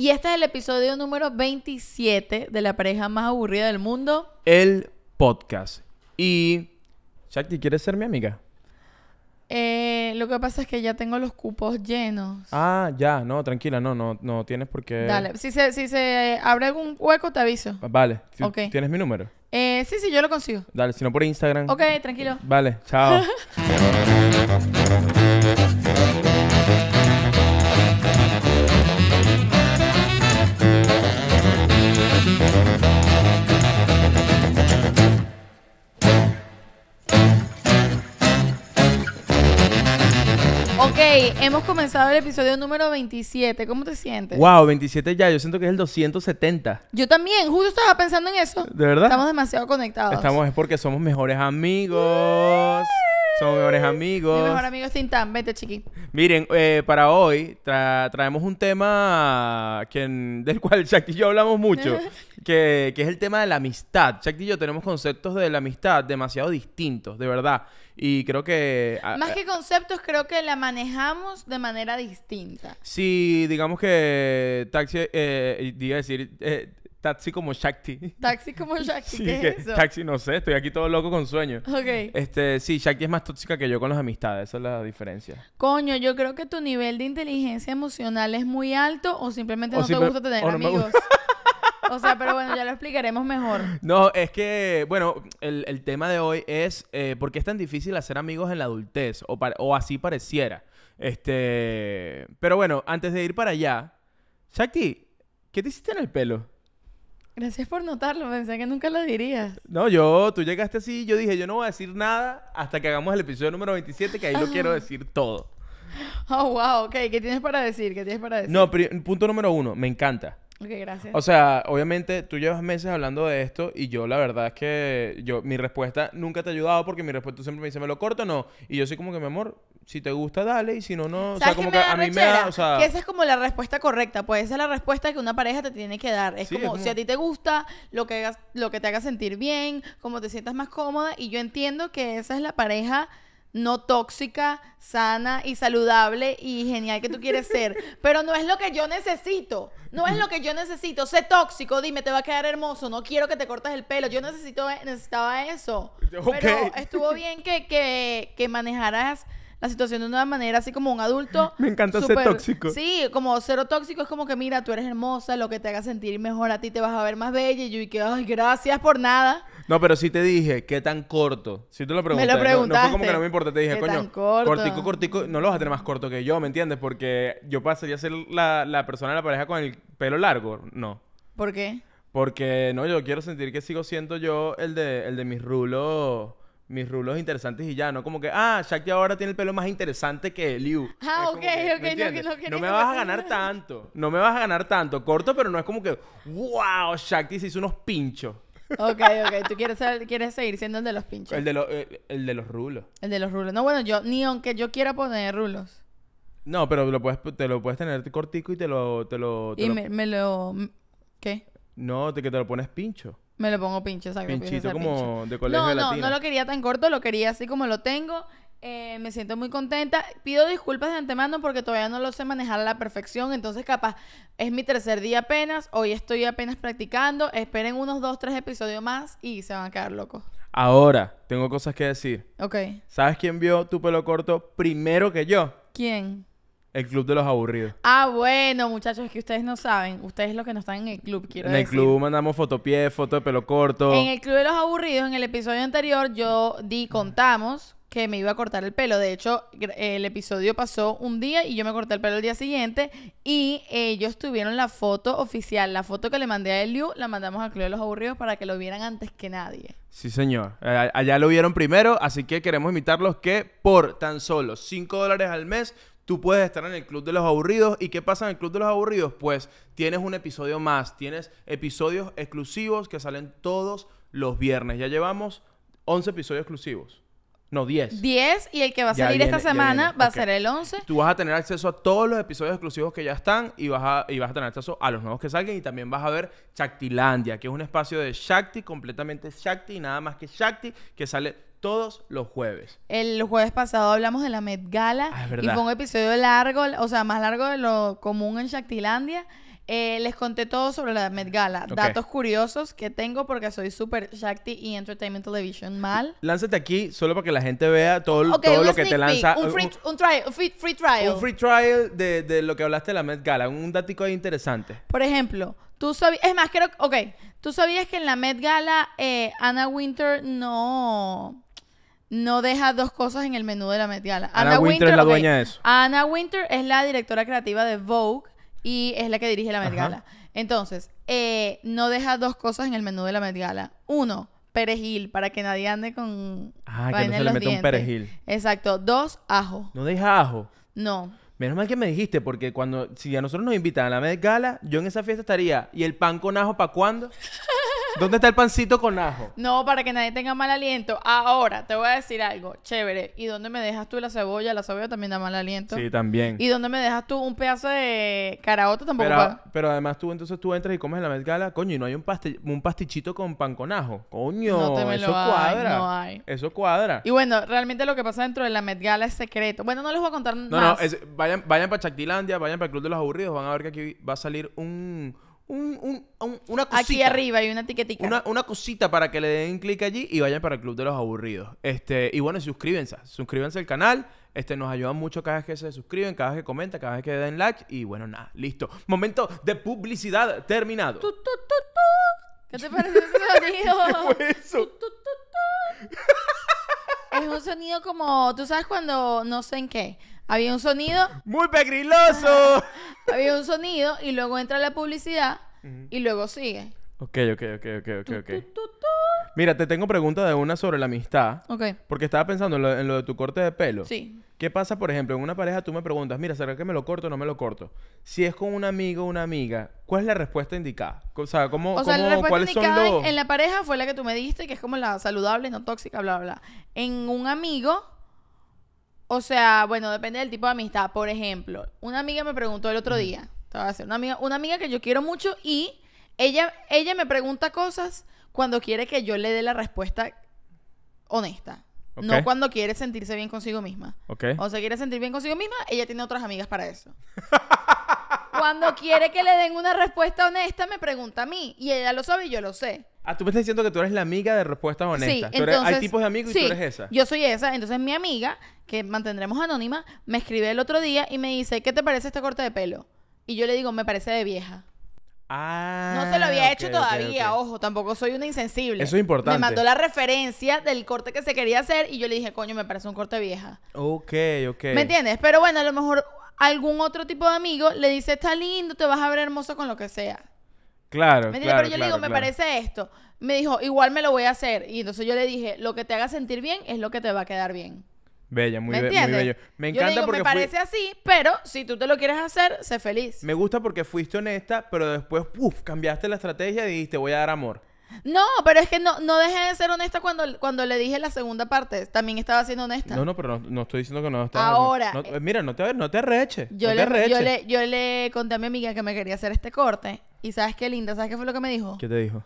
Y este es el episodio número 27 de La Pareja Más Aburrida del Mundo, el podcast. Y... Shakti, ¿quieres ser mi amiga? Lo que pasa es que ya tengo los cupos llenos. Ah, ya. No, tranquila. No tienes por qué... Dale. Si se abre algún hueco, te aviso. Vale. Okay. ¿Tienes mi número? Sí. Yo lo consigo. Dale. Si no, por Instagram. Ok, tranquilo. Vale. Chao. Ok, hemos comenzado el episodio número 27. ¿Cómo te sientes? Wow, 27 ya. Yo siento que es el 270. Yo también. Justo estaba pensando en eso. ¿De verdad? Estamos demasiado conectados. Estamos, es porque somos mejores amigos. Somos mejores amigos. Mi mejor amigo es Tintán. Vete, chiqui. Miren, para hoy traemos un tema del cual Shakti y yo hablamos mucho, que es el tema de la amistad. Shakti y yo tenemos conceptos de la amistad demasiado distintos, de verdad. Y creo que... Más que conceptos, creo que la manejamos de manera distinta. Sí, digamos que... Taxi como Shakti. Taxi como Shakti, sí, ¿qué es eso? Taxi, no sé, estoy aquí todo loco con sueño. Ok. Sí, Shakti es más tóxica que yo con las amistades, esa es la diferencia. Coño, yo creo que tu nivel de inteligencia emocional es muy alto o simplemente te gusta tener amigos. O sea, pero bueno, ya lo explicaremos mejor. No, es que, bueno, el tema de hoy es ¿por qué es tan difícil hacer amigos en la adultez? O así pareciera. Pero bueno, antes de ir para allá, Shakti, ¿qué te hiciste en el pelo? Gracias por notarlo, pensé que nunca lo dirías. No, tú llegaste así y yo dije, yo no voy a decir nada hasta que hagamos el episodio número 27, que ahí lo quiero decir todo. Oh, wow, ok, ¿qué tienes para decir? No, punto número 1, me encanta. Ok, gracias. O sea, obviamente tú llevas meses hablando de esto y yo la verdad es que mi respuesta nunca te ha ayudado porque mi respuesta siempre me dice, ¿me lo corto o no? Y yo soy como que, mi amor, si te gusta, dale, y si no, no. O sea, como que a mí me da, o sea... Que esa es como la respuesta correcta, pues esa es la respuesta que una pareja te tiene que dar. Es como, si a ti te gusta, lo que te haga sentir bien, como te sientas más cómoda, y yo entiendo que esa es la pareja... no tóxica, sana y saludable y genial que tú quieres ser. Pero no es lo que yo necesito. No es lo que yo necesito. Sé tóxico, dime, te va a quedar hermoso. No quiero que te cortes el pelo. Yo necesitaba eso. Okay. Pero estuvo bien que manejaras la situación de una manera así como un adulto. Me encanta ser tóxico. Sí, como cero tóxico. Es como que, mira, tú eres hermosa, lo que te haga sentir mejor a ti, te vas a ver más bella. Y yo, ay, gracias por nada. No, pero sí te dije, ¿qué tan corto? Si tú lo preguntaste. Me lo preguntaste. No fue como que no me importa. Te dije, ¿qué coño, tan corto? Cortico, no lo vas a tener más corto que yo, ¿me entiendes? Porque yo pasaría a ser la persona de la pareja con el pelo largo. No. ¿Por qué? Porque, no, yo quiero sentir que sigo siendo yo el de mis rulos... Mis rulos interesantes y ya, no como que, Shakti ahora tiene el pelo más interesante que Eliú. Ah, ok, que, ok, no me vas a ganar tanto. No me vas a ganar tanto. Corto, pero no es como que, wow, Shakti se hizo unos pinchos. Ok, tú quieres seguir siendo el de los pinchos. El de los rulos. El de los rulos. No, bueno, yo, ni aunque yo quiera poner rulos. No, pero te lo puedes tener cortico y ¿Qué? No, que te lo pones pincho. Me lo pongo pinche, ¿sabes? Pinchito como de colegio latino. No lo quería tan corto, lo quería así como lo tengo. Me siento muy contenta. Pido disculpas de antemano porque todavía no lo sé manejar a la perfección. Entonces, capaz, es mi tercer día apenas. Hoy estoy apenas practicando. Esperen unos 2, 3 episodios más y se van a quedar locos. Ahora, tengo cosas que decir. Ok. ¿Sabes quién vio tu pelo corto primero que yo? ¿Quién? El Club de los Aburridos. Ah, bueno, muchachos, es que ustedes no saben. Ustedes los que no están en el club, quiero decir. En el club mandamos fotopié, foto de pelo corto. En el Club de los Aburridos, en el episodio anterior, yo contamos que me iba a cortar el pelo. De hecho, el episodio pasó un día y yo me corté el pelo el día siguiente. Y ellos tuvieron la foto oficial. La foto que le mandé a Eliú, la mandamos al Club de los Aburridos para que lo vieran antes que nadie. Sí, señor. Allá lo vieron primero, así que queremos invitarlos que por tan solo $5 al mes... Tú puedes estar en el Club de los Aburridos. ¿Y qué pasa en el Club de los Aburridos? Pues tienes un episodio más. Tienes episodios exclusivos que salen todos los viernes. Ya llevamos 11 episodios exclusivos. No, 10. 10 y el que va a salir esta semana va a ser el 11. Tú vas a tener acceso a todos los episodios exclusivos que ya están y vas a tener acceso a los nuevos que salgan y también vas a ver Chaktilandia, que es un espacio de Shakti, completamente Shakti y nada más que Shakti, que sale... todos los jueves. El jueves pasado hablamos de la Met Gala. Ah, es verdad. Y fue un episodio largo, o sea, más largo de lo común en Chaktilandia. Les conté todo sobre la Met Gala. Okay. Datos curiosos que tengo porque soy súper Shakti y Entertainment Television mal. Lánzate aquí solo para que la gente vea todo, okay, todo lo que te lanza. Un free trial. Un free trial de lo que hablaste de la Met Gala. Un datico ahí interesante. Por ejemplo, tú sabías... Es más, creo... Ok. Tú sabías que en la Met Gala Anna Wintour no... No deja dos cosas en el menú de la Met Gala. Anna Wintour es la dueña de eso. Anna Wintour es la directora creativa de Vogue y es la que dirige la Met Gala. Ajá. Entonces, no deja dos cosas en el menú de la Met Gala. Uno, perejil, para que nadie ande con... Ah, que no se le meta un perejil. Exacto. Dos, ajo. ¿No deja ajo? No. Menos mal que me dijiste, porque cuando... Si a nosotros nos invitan a la Met Gala, yo en esa fiesta estaría... ¿Y el pan con ajo para cuándo? ¿Dónde está el pancito con ajo? No, para que nadie tenga mal aliento. Ahora, te voy a decir algo. Chévere. ¿Y dónde me dejas tú la cebolla? La cebolla también da mal aliento. Sí, también. ¿Y dónde me dejas tú un pedazo de caraota? Tampoco. Pero además tú entras y comes en la Met Gala. Coño, y no hay un pastichito con pan con ajo. Coño, no te me lo cuadra. No hay. Eso cuadra. Y bueno, realmente lo que pasa dentro de la Met Gala es secreto. Bueno, no les voy a contar nada. No, vayan para Chaktilandia, vayan para el Club de los Aburridos. Van a ver que aquí va a salir una cosita. Aquí arriba hay una etiquetica. Una cosita para que le den clic allí y vayan para el Club de los Aburridos. Y bueno, suscríbanse al canal. Nos ayudan mucho cada vez que se suscriben, cada vez que comentan, cada vez que den like. Y bueno, nada, listo. Momento de publicidad terminado. ¿Qué te parece ese sonido? ¿Qué fue eso? Es un sonido como, tú sabes cuando, no sé en qué, había un sonido... ¡Muy pegriloso! Había un sonido y luego entra la publicidad y luego sigue. Ok. Mira, te tengo pregunta de una sobre la amistad. Ok. Porque estaba pensando en lo de tu corte de pelo. Sí. ¿Qué pasa, por ejemplo, en una pareja tú me preguntas, mira, ¿será que me lo corto o no me lo corto? Si es con un amigo o una amiga, ¿cuál es la respuesta indicada? O sea, ¿cuáles son los...? En la pareja fue la que tú me diste, que es como la saludable, no tóxica, bla, bla, bla. En un amigo... O sea, bueno, depende del tipo de amistad. Por ejemplo, una amiga me preguntó el otro día. Te voy a hacer una amiga que yo quiero mucho y ella me pregunta cosas cuando quiere que yo le dé la respuesta honesta. Okay. No cuando quiere sentirse bien consigo misma. Okay. O sea, quiere sentir bien consigo misma, ella tiene otras amigas para eso. Cuando quiere que le den una respuesta honesta, me pregunta a mí. Y ella lo sabe y yo lo sé. Ah, tú me estás diciendo que tú eres la amiga de respuestas honestas. Sí, entonces, hay tipos de amigos y sí, tú eres esa. Yo soy esa. Entonces mi amiga, que mantendremos anónima, me escribe el otro día y me dice, ¿qué te parece este corte de pelo? Y yo le digo, me parece de vieja. Ah, no se lo había hecho todavía, ojo, tampoco soy una insensible. Eso es importante. Me mandó la referencia del corte que se quería hacer y yo le dije, coño, me parece un corte vieja. Ok. ¿Me entiendes? Pero bueno, a lo mejor algún otro tipo de amigo le dice, está lindo, te vas a ver hermoso con lo que sea. Claro, Pero yo le digo, me parece esto. Me dijo, igual me lo voy a hacer. Y entonces yo le dije, lo que te haga sentir bien es lo que te va a quedar bien. Bella, muy bello. Me encanta, yo le digo, porque me parece así, pero si tú te lo quieres hacer, sé feliz. Me gusta porque fuiste honesta, pero después, puff, cambiaste la estrategia y dijiste, voy a dar amor. No, pero es que no dejé de ser honesta cuando le dije la segunda parte. También estaba siendo honesta. No, pero no estoy diciendo que no estaba. Ahora. Mira, no te arreches. Yo le conté a mi amiga que me quería hacer este corte. Y ¿sabes qué, linda? ¿Sabes qué fue lo que me dijo? ¿Qué te dijo?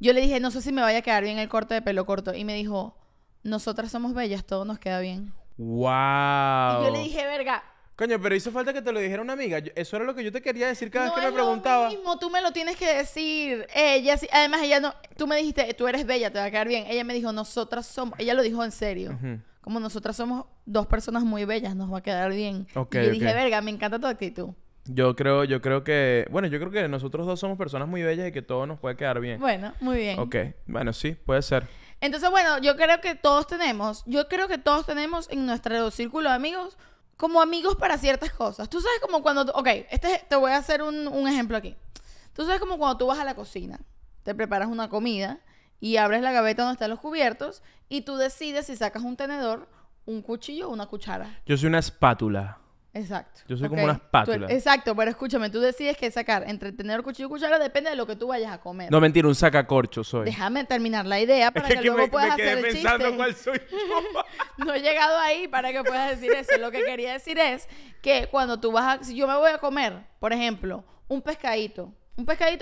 Yo le dije, no sé si me vaya a quedar bien el corte de pelo corto. Y me dijo, nosotras somos bellas, todo nos queda bien. ¡Wow! Y yo le dije, verga. Coño, pero hizo falta que te lo dijera una amiga. Eso era lo que yo te quería decir cada vez que me preguntaba. No es lo mismo, tú me lo tienes que decir. Ella sí, además ella no... Tú me dijiste, tú eres bella, te va a quedar bien. Ella me dijo, nosotras somos... Ella lo dijo en serio. Como nosotras somos dos personas muy bellas, nos va a quedar bien. Okay, y yo dije, verga, me encanta tu actitud. Yo creo que nosotros dos somos personas muy bellas y que todo nos puede quedar bien. Bueno, muy bien. Ok, bueno, sí, puede ser. Entonces, bueno, yo creo que todos tenemos en nuestro círculo de amigos como amigos para ciertas cosas. Tú sabes como cuando... Ok, te voy a hacer un ejemplo aquí. Tú sabes como cuando tú vas a la cocina, te preparas una comida y abres la gaveta donde están los cubiertos y tú decides si sacas un tenedor, un cuchillo o una cuchara. Yo soy una espátula. Exacto. Yo soy como una espátula. Exacto, pero escúchame, tú decides qué sacar. Entre tener cuchillo y cuchara depende de lo que tú vayas a comer. No, mentira, un sacacorcho soy. Déjame terminar la idea para que luego puedas hacer el chiste. Me quedé pensando cuál soy yo. No he llegado ahí para que puedas decir eso. Lo que quería decir es que cuando tú vas a... Si yo me voy a comer, por ejemplo, un pescadito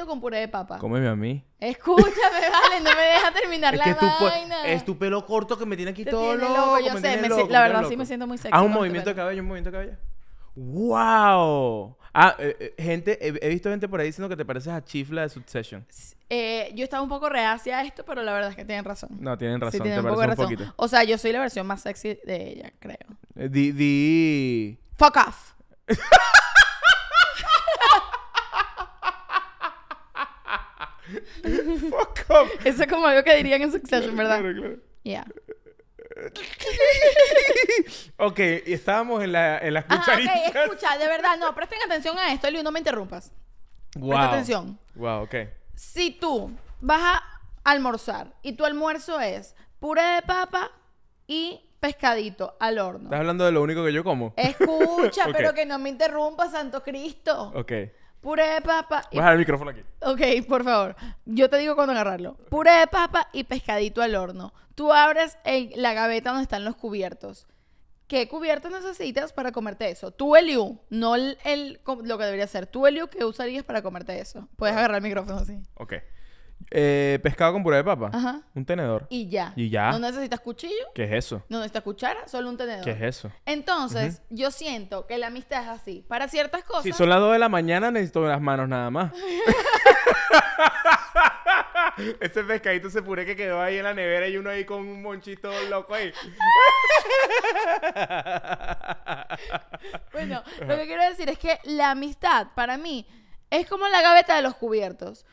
con puré de papa. Cómeme a mí. Escúchame, vale, no me dejas terminar la vaina. Es tu pelo corto que me tiene aquí todo loco. Yo sé, la verdad sí me siento muy sexy. Ah, un movimiento de cabello. ¡Wow! Ah, gente, he visto gente por ahí diciendo que te pareces a Chifla de Succession. Yo estaba un poco reacia a esto, pero la verdad es que tienen razón. No, tienen razón, sí, tienen te pareces un poquito. O sea, yo soy la versión más sexy de ella, creo. Fuck off. Fuck off. Eso es como algo que dirían en Succession, ¿verdad? Claro, claro. Yeah. Ok, estábamos en, las cucharitas. Ah, okay, escucha, de verdad, no, presten atención a esto, Eliú, no me interrumpas. Wow. Presten atención. Wow, ok. Si tú vas a almorzar y tu almuerzo es puré de papa y pescadito al horno. Estás hablando de lo único que yo como. Escucha, okay, pero que no me interrumpas, santo Cristo. Ok. Puré de papa y... Baja el micrófono aquí. Ok, por favor. Yo te digo cuándo agarrarlo. Puré de papa y pescadito al horno. Tú abres la gaveta donde están los cubiertos. ¿Qué cubiertos necesitas para comerte eso? Tú, Eliú. No lo que debería ser. Tú, Eliú, ¿qué usarías para comerte eso? Puedes agarrar el micrófono así. Ok. Pescado con puré de papa. Ajá. Un tenedor. Y ya. Y ya. No necesitas cuchillo. ¿Qué es eso? No necesitas cuchara, solo un tenedor. ¿Qué es eso? Entonces, yo siento que la amistad es así. Para ciertas cosas. Si son las 2 de la mañana, necesito las manos nada más. Ese pescadito, ese puré que quedó ahí en la nevera y uno ahí con un monchito loco ahí. Bueno, lo que quiero decir es que la amistad, para mí, es como la gaveta de los cubiertos.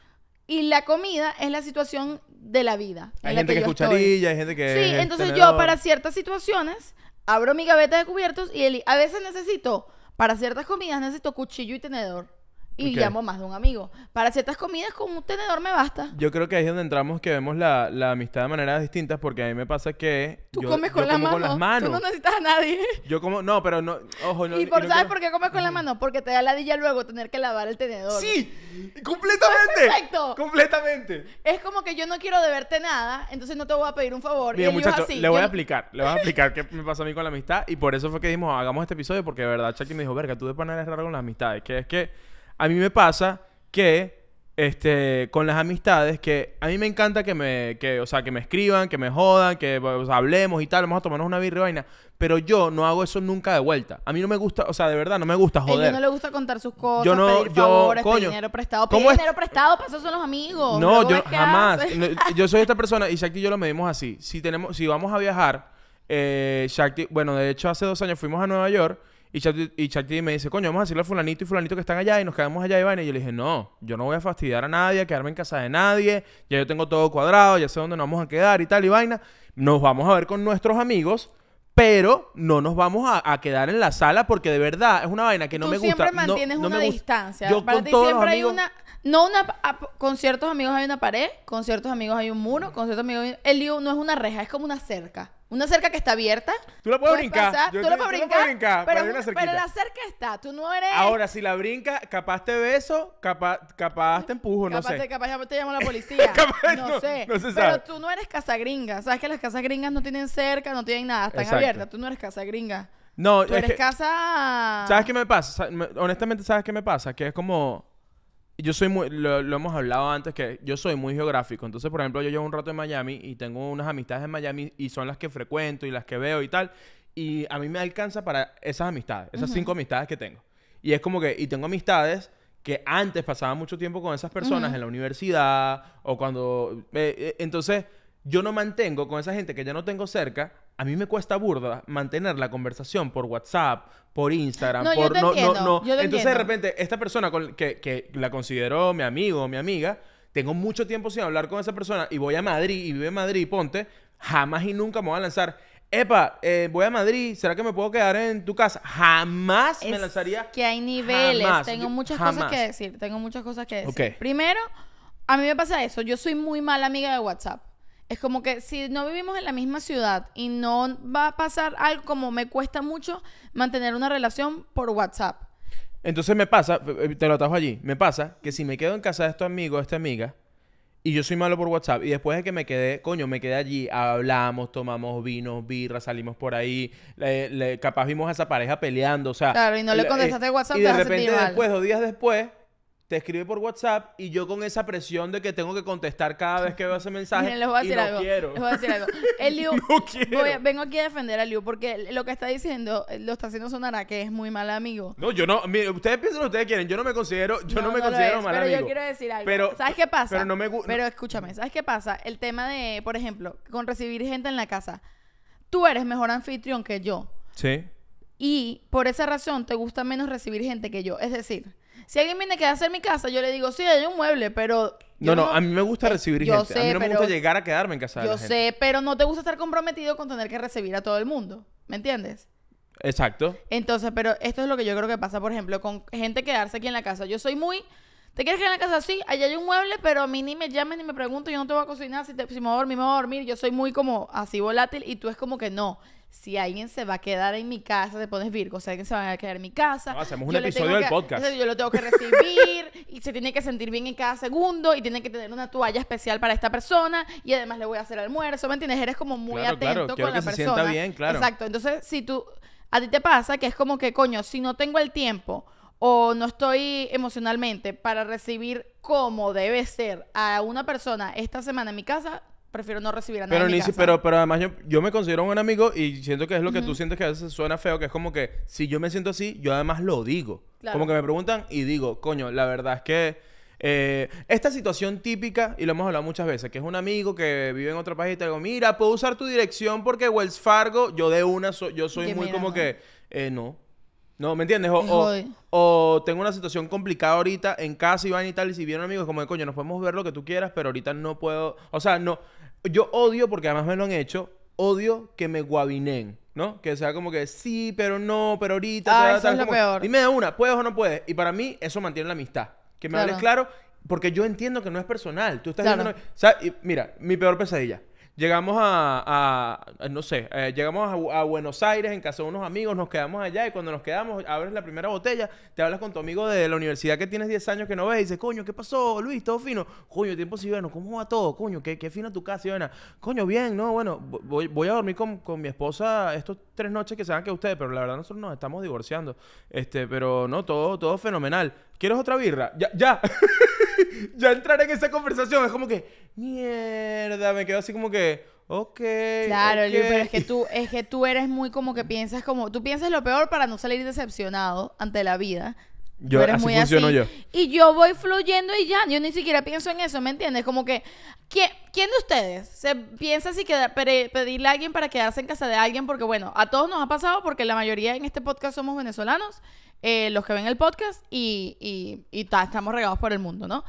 Y la comida es la situación de la vida. Hay gente que es cucharilla, hay gente que... Sí, entonces yo para ciertas situaciones abro mi gaveta de cubiertos y a veces necesito, para ciertas comidas necesito cuchillo y tenedor. Y llamo más de un amigo. Para ciertas comidas con un tenedor me basta. Yo creo que ahí es donde entramos, que vemos la amistad de maneras distintas, porque a mí me pasa que... Tú comes con las manos. Tú no necesitas a nadie. Yo como... No, pero no... Ojo, no... ¿Y sabes por qué comes con las manos? Porque te da ladilla luego tener que lavar el tenedor. ¡Sí! ¡Completamente! ¡Exacto! ¡Completamente! Es como que yo no quiero deberte nada, entonces no te voy a pedir un favor. Bien, muchachos, le voy a explicar. Le voy a explicar qué me pasó a mí con la amistad. Y por eso fue que dijimos, hagamos este episodio, porque de verdad Shakti me dijo, verga, tú de pana eres raro con las amistades. Que es que... A mí me pasa que, con las amistades, que a mí me encanta que me escriban, que me jodan, que hablemos y tal, vamos a tomarnos una birra y vaina. Pero yo no hago eso nunca de vuelta. A mí no me gusta, o sea, de verdad, no me gusta joder. A mí no le gusta contar sus cosas, yo no, pedir favores, pedir dinero prestado. Pedir dinero prestado, para eso son los amigos. No, yo jamás. Yo soy esta persona y Shakti y yo lo medimos así. Si vamos a viajar, Shakti, bueno, de hecho hace 2 años fuimos a Nueva York. Y Chakti me dice, coño, vamos a decirle a fulanito y fulanito que están allá y nos quedamos allá y vaina. Y yo le dije, no, yo no voy a fastidiar a nadie, a quedarme en casa de nadie. Ya yo tengo todo cuadrado, ya sé dónde nos vamos a quedar y tal y vaina. Nos vamos a ver con nuestros amigos, pero no nos vamos a quedar en la sala, porque de verdad es una vaina que no me gusta. Tú siempre mantienes una distancia. Yo con todos los amigos... con ciertos amigos hay una pared, con ciertos amigos hay un muro, con ciertos amigos hay... Eliú no es una reja, es como una cerca. Una cerca que está abierta. Tú la puedes brincar. Tú la puedes brincar. Pero la cerca está. Tú no eres... Ahora, si la brinca, capaz te beso, capaz te empujo, no sé. Capaz te llamo la policía. No sé. No se sabe. Pero tú no eres casa gringa. Sabes que las casas gringas no tienen cerca, no tienen nada. Están abiertas. Tú no eres casa gringa. No, tú eres casa... ¿Sabes qué me pasa? Honestamente, ¿sabes qué me pasa? Que es como... Yo soy muy... Lo hemos hablado antes, que yo soy muy geográfico. Entonces, por ejemplo, yo llevo un rato en Miami y tengo unas amistades en Miami y son las que frecuento y las que veo y tal. Y a mí me alcanza para esas amistades, esas 5 amistades que tengo. Y es como que... Y tengo amistades que antes pasaba mucho tiempo con esas personas en la universidad o cuando... entonces, yo no mantengo con esa gente que ya no tengo cerca... A mí me cuesta burda mantener la conversación por WhatsApp, por Instagram, no, por... Entonces, de repente, esta persona que la considero mi amigo o mi amiga, tengo mucho tiempo sin hablar con esa persona y voy a Madrid y vive en Madrid, ponte, jamás y nunca me voy a lanzar... Epa, voy a Madrid, ¿será que me puedo quedar en tu casa? Jamás me lanzaría... que hay niveles. Jamás. Tengo muchas cosas que decir. Tengo muchas cosas que decir. Okay. Primero, a mí me pasa eso. Yo soy muy mala amiga de WhatsApp. Es como que si no vivimos en la misma ciudad y no va a pasar algo, como me cuesta mucho mantener una relación por WhatsApp. Entonces me pasa, te lo atajo allí, me pasa que si me quedo en casa de estos amigos, de esta amiga, y yo soy malo por WhatsApp, y después de que me quedé, coño, me quedé allí, hablamos, tomamos vinos, birra, salimos por ahí, capaz vimos a esa pareja peleando, o sea... Claro, y no le contestaste WhatsApp, y de repente después, 2 días después... te escribe por WhatsApp y yo con esa presión de que tengo que contestar cada vez que veo ese mensaje. Miren, les voy a decir algo. Les voy a decir algo. Eliú, vengo aquí a defender a Eliú porque lo que está diciendo, lo está haciendo sonar a que es muy mal amigo. No, yo no. Mire, ustedes piensan lo que ustedes quieren. Yo no me considero, yo no me considero mal amigo. Pero yo quiero decir algo. Pero, ¿sabes qué pasa? Pero, pero escúchame, ¿sabes qué pasa? El tema de, por ejemplo, con recibir gente en la casa. Tú eres mejor anfitrión que yo. Sí. Y por esa razón te gusta menos recibir gente que yo. Es decir, si alguien viene a quedarse en mi casa, yo le digo, sí, hay un mueble, pero... No, no, a mí me gusta recibir gente. A mí no me gusta llegar a quedarme en casa de la gente. Yo sé, pero no te gusta estar comprometido con tener que recibir a todo el mundo. ¿Me entiendes? Exacto. Entonces, pero esto es lo que yo creo que pasa, por ejemplo, con gente quedarse aquí en la casa. Yo soy muy... ¿Te quieres quedar en la casa? Sí, allá hay un mueble, pero a mí ni me llamen ni me pregunto. Yo no te voy a cocinar. Si me voy a dormir, me voy a dormir. Yo soy muy como así volátil y tú es como que no. Si alguien se va a quedar en mi casa, te pones Virgo, si alguien se va a quedar en mi casa... No, hacemos un episodio del podcast. Yo lo tengo que recibir y se tiene que sentir bien en cada segundo y tiene que tener una toalla especial para esta persona y además le voy a hacer almuerzo, ¿me entiendes? Eres como muy atento con la persona. Claro, que se sienta bien, claro. Exacto, entonces si tú... A ti te pasa que es como que, coño, si no tengo el tiempo o no estoy emocionalmente para recibir como debe ser a una persona esta semana en mi casa... Prefiero no recibir a nadie en mi casa. Pero además yo me considero un buen amigo y siento que es lo que tú sientes que a veces suena feo, que es como que si yo me siento así, yo además lo digo. Claro. Como que me preguntan y digo, coño, la verdad es que... esta situación típica, y lo hemos hablado muchas veces, que es un amigo que vive en otro país y te digo, mira, puedo usar tu dirección porque Wells Fargo, yo de una, yo soy muy como que... no. No, ¿me entiendes? O tengo una situación complicada ahorita en casa y van y tal, y si vienen amigos, como de coño, nos podemos ver lo que tú quieras, pero ahorita no puedo... O sea, no... Yo odio, porque además me lo han hecho, odio que me guabinen, ¿no? Que sea como que sí, pero no, pero ahorita... Ah, eso es lo peor. Dime de una, ¿puedes o no puedes? Y para mí, eso mantiene la amistad. Que me hables claro, porque yo entiendo que no es personal. Tú estás diciendo... O sea, mira, mi peor pesadilla. Llegamos a Buenos Aires en casa de unos amigos, nos quedamos allá y cuando nos quedamos, abres la primera botella, te hablas con tu amigo de la universidad que tienes 10 años que no ves y dices, coño, ¿qué pasó, Luis? ¿Todo fino? Coño, tiempo si bueno, ¿cómo va todo? Coño, ¿qué fino tu casa, Ivana? Coño, bien, no, bueno, voy a dormir con mi esposa estas 3 noches que se van que ustedes, pero la verdad nosotros nos estamos divorciando. Pero no, todo fenomenal. ¿Quieres otra birra? Ya. Ya entrar en esa conversación es como que, mierda, me quedo así como que, ok. Claro, okay. Eliú, pero es que tú eres muy como que piensas como, tú piensas lo peor para no salir decepcionado ante la vida. Yo eres así muy funciono así, yo. Y yo voy fluyendo y ya, yo ni siquiera pienso en eso, ¿me entiendes? Como que, ¿quién de ustedes se piensa si pedirle a alguien para quedarse en casa de alguien? Porque bueno, a todos nos ha pasado porque la mayoría en este podcast somos venezolanos. Los que ven el podcast y estamos regados por el mundo, ¿no?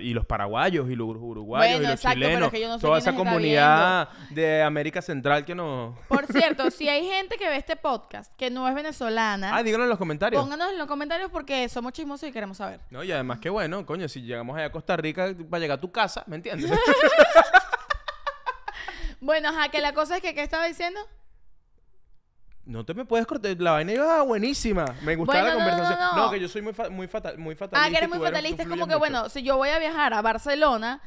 Y los paraguayos y los uruguayos y los chilenos, pero es que yo no sé toda esa comunidad de América Central que no... Por cierto, si hay gente que ve este podcast que no es venezolana... Ah, díganos en los comentarios. Pónganos en los comentarios porque somos chismosos y queremos saber. No, y además que bueno, coño, si llegamos allá a Costa Rica va a llegar a tu casa, ¿me entiendes? Bueno, ajá, que la cosa es que, ¿qué estaba diciendo? No te me puedes cortar. La vaina iba buenísima. Me gustaba la conversación. No, que yo soy muy fatalista. Ah, que eres muy fatalista. Es como que, bueno, si yo voy a viajar a Barcelona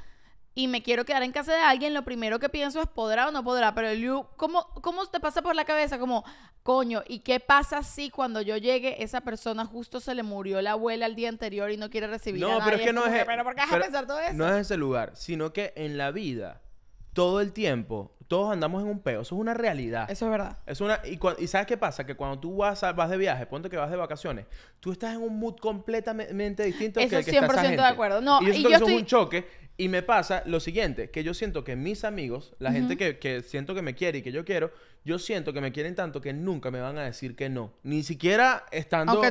y me quiero quedar en casa de alguien, lo primero que pienso es podrá o no podrá. Pero, Eliú, ¿cómo te pasa por la cabeza? Como, coño, ¿y qué pasa si cuando yo llegue esa persona justo se le murió la abuela el día anterior y no quiere recibir a nadie? No, pero es que no es... ¿Pero por qué vas a pensar todo eso? No es ese lugar, sino que en la vida, todo el tiempo... Todos andamos en un peo. Eso es una realidad. Eso es verdad. Es una... ¿Y sabes qué pasa? Que cuando tú vas de viaje, ponte que vas de vacaciones, tú estás en un mood completamente distinto que el que está esa gente. Eso 100% de acuerdo. No, y yo estoy... es un choque. Y me pasa lo siguiente, que yo siento que mis amigos, la gente que siento que me quiere y que yo quiero, yo siento que me quieren tanto que nunca me van a decir que no. Ni siquiera estando... Aunque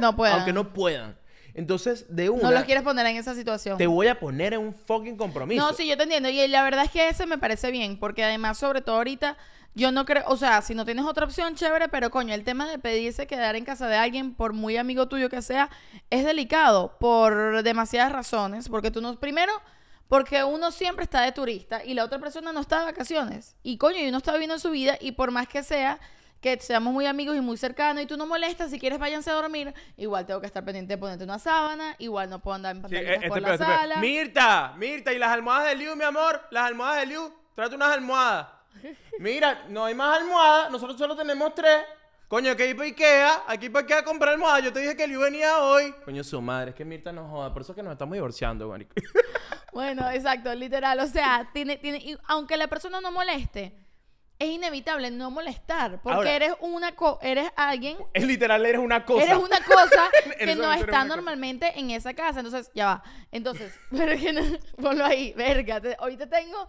no puedan. Entonces, de una... No los quieres poner en esa situación. Te voy a poner en un fucking compromiso. No, sí, yo te entiendo. Y la verdad es que ese me parece bien. Porque además, sobre todo ahorita, yo no creo... O sea, si no tienes otra opción, chévere. Pero, coño, el tema de pedirse quedar en casa de alguien, por muy amigo tuyo que sea, es delicado por demasiadas razones. Porque tú no... Primero, porque uno siempre está de turista y la otra persona no está de vacaciones. Y, coño, y uno está viviendo su vida y por más que sea... que seamos muy amigos y muy cercanos y tú no molestas, si quieres váyanse a dormir, igual tengo que estar pendiente de ponerte una sábana, igual no puedo andar en pantalones por la sala. Mirta, y las almohadas de Liu, mi amor, las almohadas de Liu, tráete unas almohadas. Mira, no hay más almohadas, nosotros solo tenemos 3. Coño, que ir para Ikea, aquí para Ikea a comprar almohada. Yo te dije que Eliú venía hoy. Coño, su madre, es que Mirta nos joda. Por eso es que nos estamos divorciando, marico. Bueno, exacto, literal. O sea, tiene, aunque la persona no moleste, es inevitable no molestar. Porque ahora, eres alguien... Es literal, eres una cosa. Eres una cosa que no está normalmente en esa casa. Entonces, ya va. Entonces, ponlo ahí. Verga, hoy te tengo...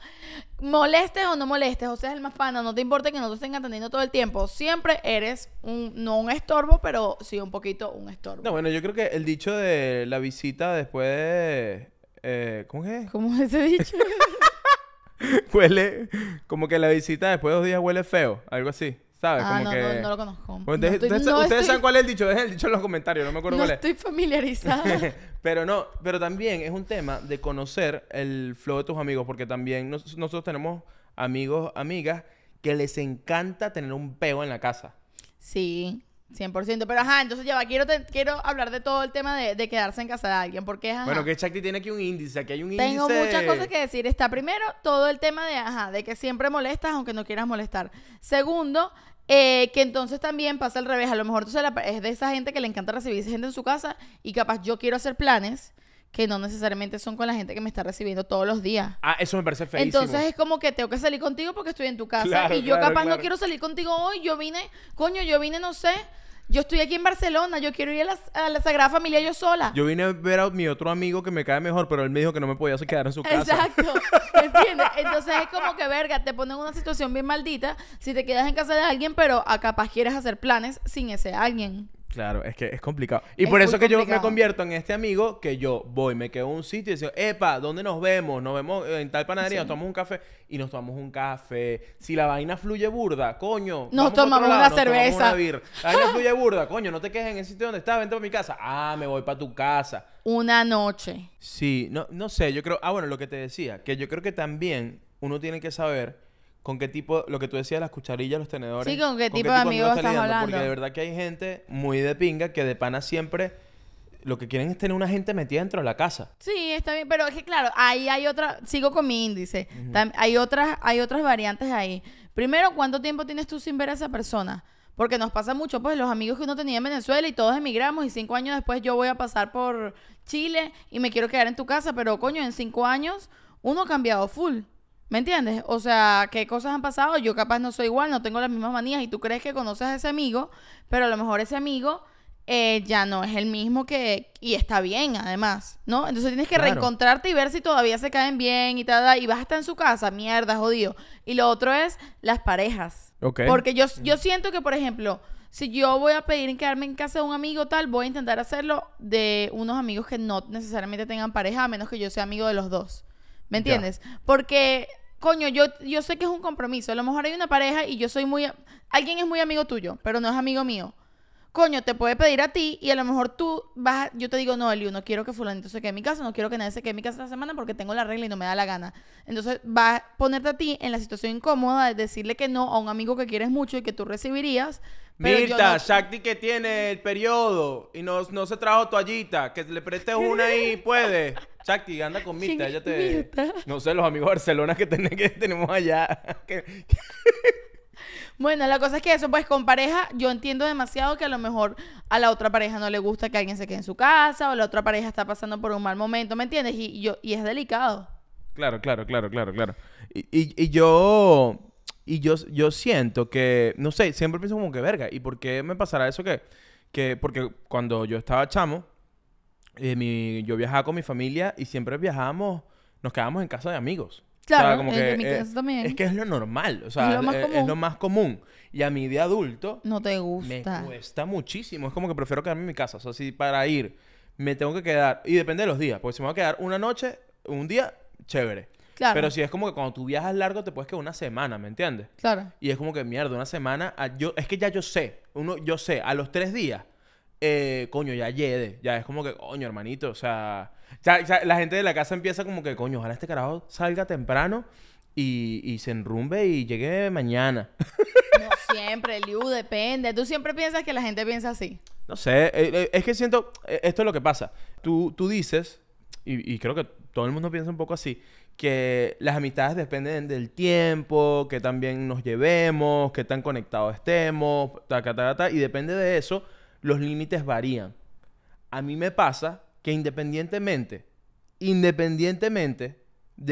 Molestes o no molestes, o sea, es el más pana. No te importa que no te estén atendiendo todo el tiempo. Siempre eres no un estorbo, pero sí un poquito un estorbo. No, bueno, yo creo que el dicho de la visita después de... ¿Cómo es? ¿Cómo es ese dicho? Huele, como que la visita después de 2 días huele feo, algo así, ¿sabes? Ah, como no, que... no lo conozco. Bueno, ustedes saben cuál es el dicho, dejen el dicho en los comentarios, no me acuerdo cuál es. No estoy familiarizada. Pero no, pero también es un tema de conocer el flow de tus amigos, porque también nosotros tenemos amigos, amigas, que les encanta tener un peo en la casa. Sí, 100%. Pero ajá, entonces ya va, quiero hablar de todo el tema de quedarse en casa de alguien, porque ajá. Bueno, que Shakti tiene aquí un índice, aquí hay un índice. Tengo muchas cosas que decir. Está primero todo el tema de, ajá, de que siempre molestas aunque no quieras molestar. Segundo, que entonces también pasa al revés. A lo mejor entonces es de esa gente que le encanta recibir gente en su casa y capaz yo quiero hacer planes que no necesariamente son con la gente que me está recibiendo todos los días. Ah, eso me parece feísimo. Entonces es como que tengo que salir contigo porque estoy en tu casa. Claro, y yo capaz no quiero salir contigo hoy. Yo vine, coño, no sé. Yo estoy aquí en Barcelona. Yo quiero ir a la Sagrada Familia yo sola. Yo vine a ver a mi otro amigo que me cae mejor, pero él me dijo que no me podía quedar en su casa. Exacto. ¿Entiendes? Entonces es como que, verga, te ponen una situación bien maldita si te quedas en casa de alguien, pero capaz quieres hacer planes sin ese alguien. Claro, es que es complicado. Y es por eso que yo me convierto en este amigo que yo voy, me quedo en un sitio y digo, epa, ¿dónde nos vemos? Nos vemos en tal panadería, sí. Nos tomamos un café. Y nos tomamos un café. Si la vaina fluye burda, coño. Nos tomamos una cerveza. La vaina fluye burda, coño, no te quedes en el sitio donde estás, vente para mi casa. Ah, me voy para tu casa. Una noche. Sí, no sé, yo creo... Ah, bueno, lo que te decía, que yo creo que también uno tiene que saber... ¿Con qué tipo? Lo que tú decías, las cucharillas, los tenedores. Sí, ¿con qué tipo de amigos estás hablando? Porque de verdad que hay gente muy de pinga que de pana siempre lo que quieren es tener una gente metida dentro de la casa. Sí, está bien. Pero es que, claro, ahí hay otra... Sigo con mi índice. Uh-huh. Hay otras variantes ahí. Primero, ¿cuánto tiempo tienes tú sin ver a esa persona? Porque nos pasa mucho, pues, los amigos que uno tenía en Venezuela y todos emigramos y 5 años después yo voy a pasar por Chile y me quiero quedar en tu casa. Pero, coño, en 5 años uno ha cambiado full. ¿Me entiendes? O sea, ¿qué cosas han pasado? Yo capaz no soy igual, no tengo las mismas manías y tú crees que conoces a ese amigo, pero a lo mejor ese amigo ya no es el mismo que... Y está bien, además, ¿no? Entonces tienes que reencontrarte y ver si todavía se caen bien y tal, y vas a estar en su casa, mierda, jodido. Y lo otro es las parejas. Okay. Porque yo siento que, por ejemplo, si yo voy a pedir quedarme en casa de un amigo tal, voy a intentar hacerlo de unos amigos que no necesariamente tengan pareja, a menos que yo sea amigo de los dos. ¿Me entiendes? Yeah. Porque, coño, yo sé que es un compromiso. A lo mejor hay una pareja y yo soy muy... Alguien es muy amigo tuyo, pero no es amigo mío. Coño, te puede pedir a ti y a lo mejor tú vas... Yo te digo, no, Eliú, no quiero que fulanito se quede en mi casa, no quiero que nadie se quede en mi casa esta semana porque tengo la regla y no me da la gana. Entonces, vas a ponerte a ti en la situación incómoda de decirle que no a un amigo que quieres mucho y que tú recibirías. Pero Mirta, Shakti que tiene el periodo y no se trajo toallita, que le prestes una ahí, puede. Shakti, anda con Mirta, ella te... Mirta. No sé, los amigos de Barcelona que tenemos allá. Bueno, la cosa es que eso, pues, con pareja, yo entiendo demasiado que a lo mejor a la otra pareja no le gusta que alguien se quede en su casa o la otra pareja está pasando por un mal momento, ¿me entiendes? Y es delicado. Claro. Y yo siento que, no sé, siempre pienso como que verga. ¿Y por qué me pasará eso que porque cuando yo estaba chamo, yo viajaba con mi familia y siempre viajábamos, nos quedábamos en casa de amigos. Claro, o sea, como en mi casa también. Es que es lo normal, o sea, es lo más común. Y a mí de adulto... No te gusta. Me cuesta muchísimo. Es como que prefiero quedarme en mi casa. O sea, si para ir me tengo que quedar... Y depende de los días, porque si me voy a quedar una noche, un día, chévere. Claro. Pero si es como que cuando tú viajas largo te puedes quedar una semana, ¿me entiendes? Claro. Y es como que, mierda, una semana... Es que ya yo sé. Yo sé, a los 3 días, coño, ya llegué. Ya es como que, coño, hermanito, o sea... la gente de la casa empieza como que, coño, ojalá este carajo salga temprano y se enrumbe y llegue mañana. No siempre, Eliú, depende. ¿Tú siempre piensas que la gente piensa así? No sé. Es que siento... Esto es lo que pasa. Tú dices... y creo que todo el mundo piensa un poco así, que las amistades dependen del tiempo, que también nos llevemos, que tan conectados estemos, y depende de eso, los límites varían. A mí me pasa que independientemente de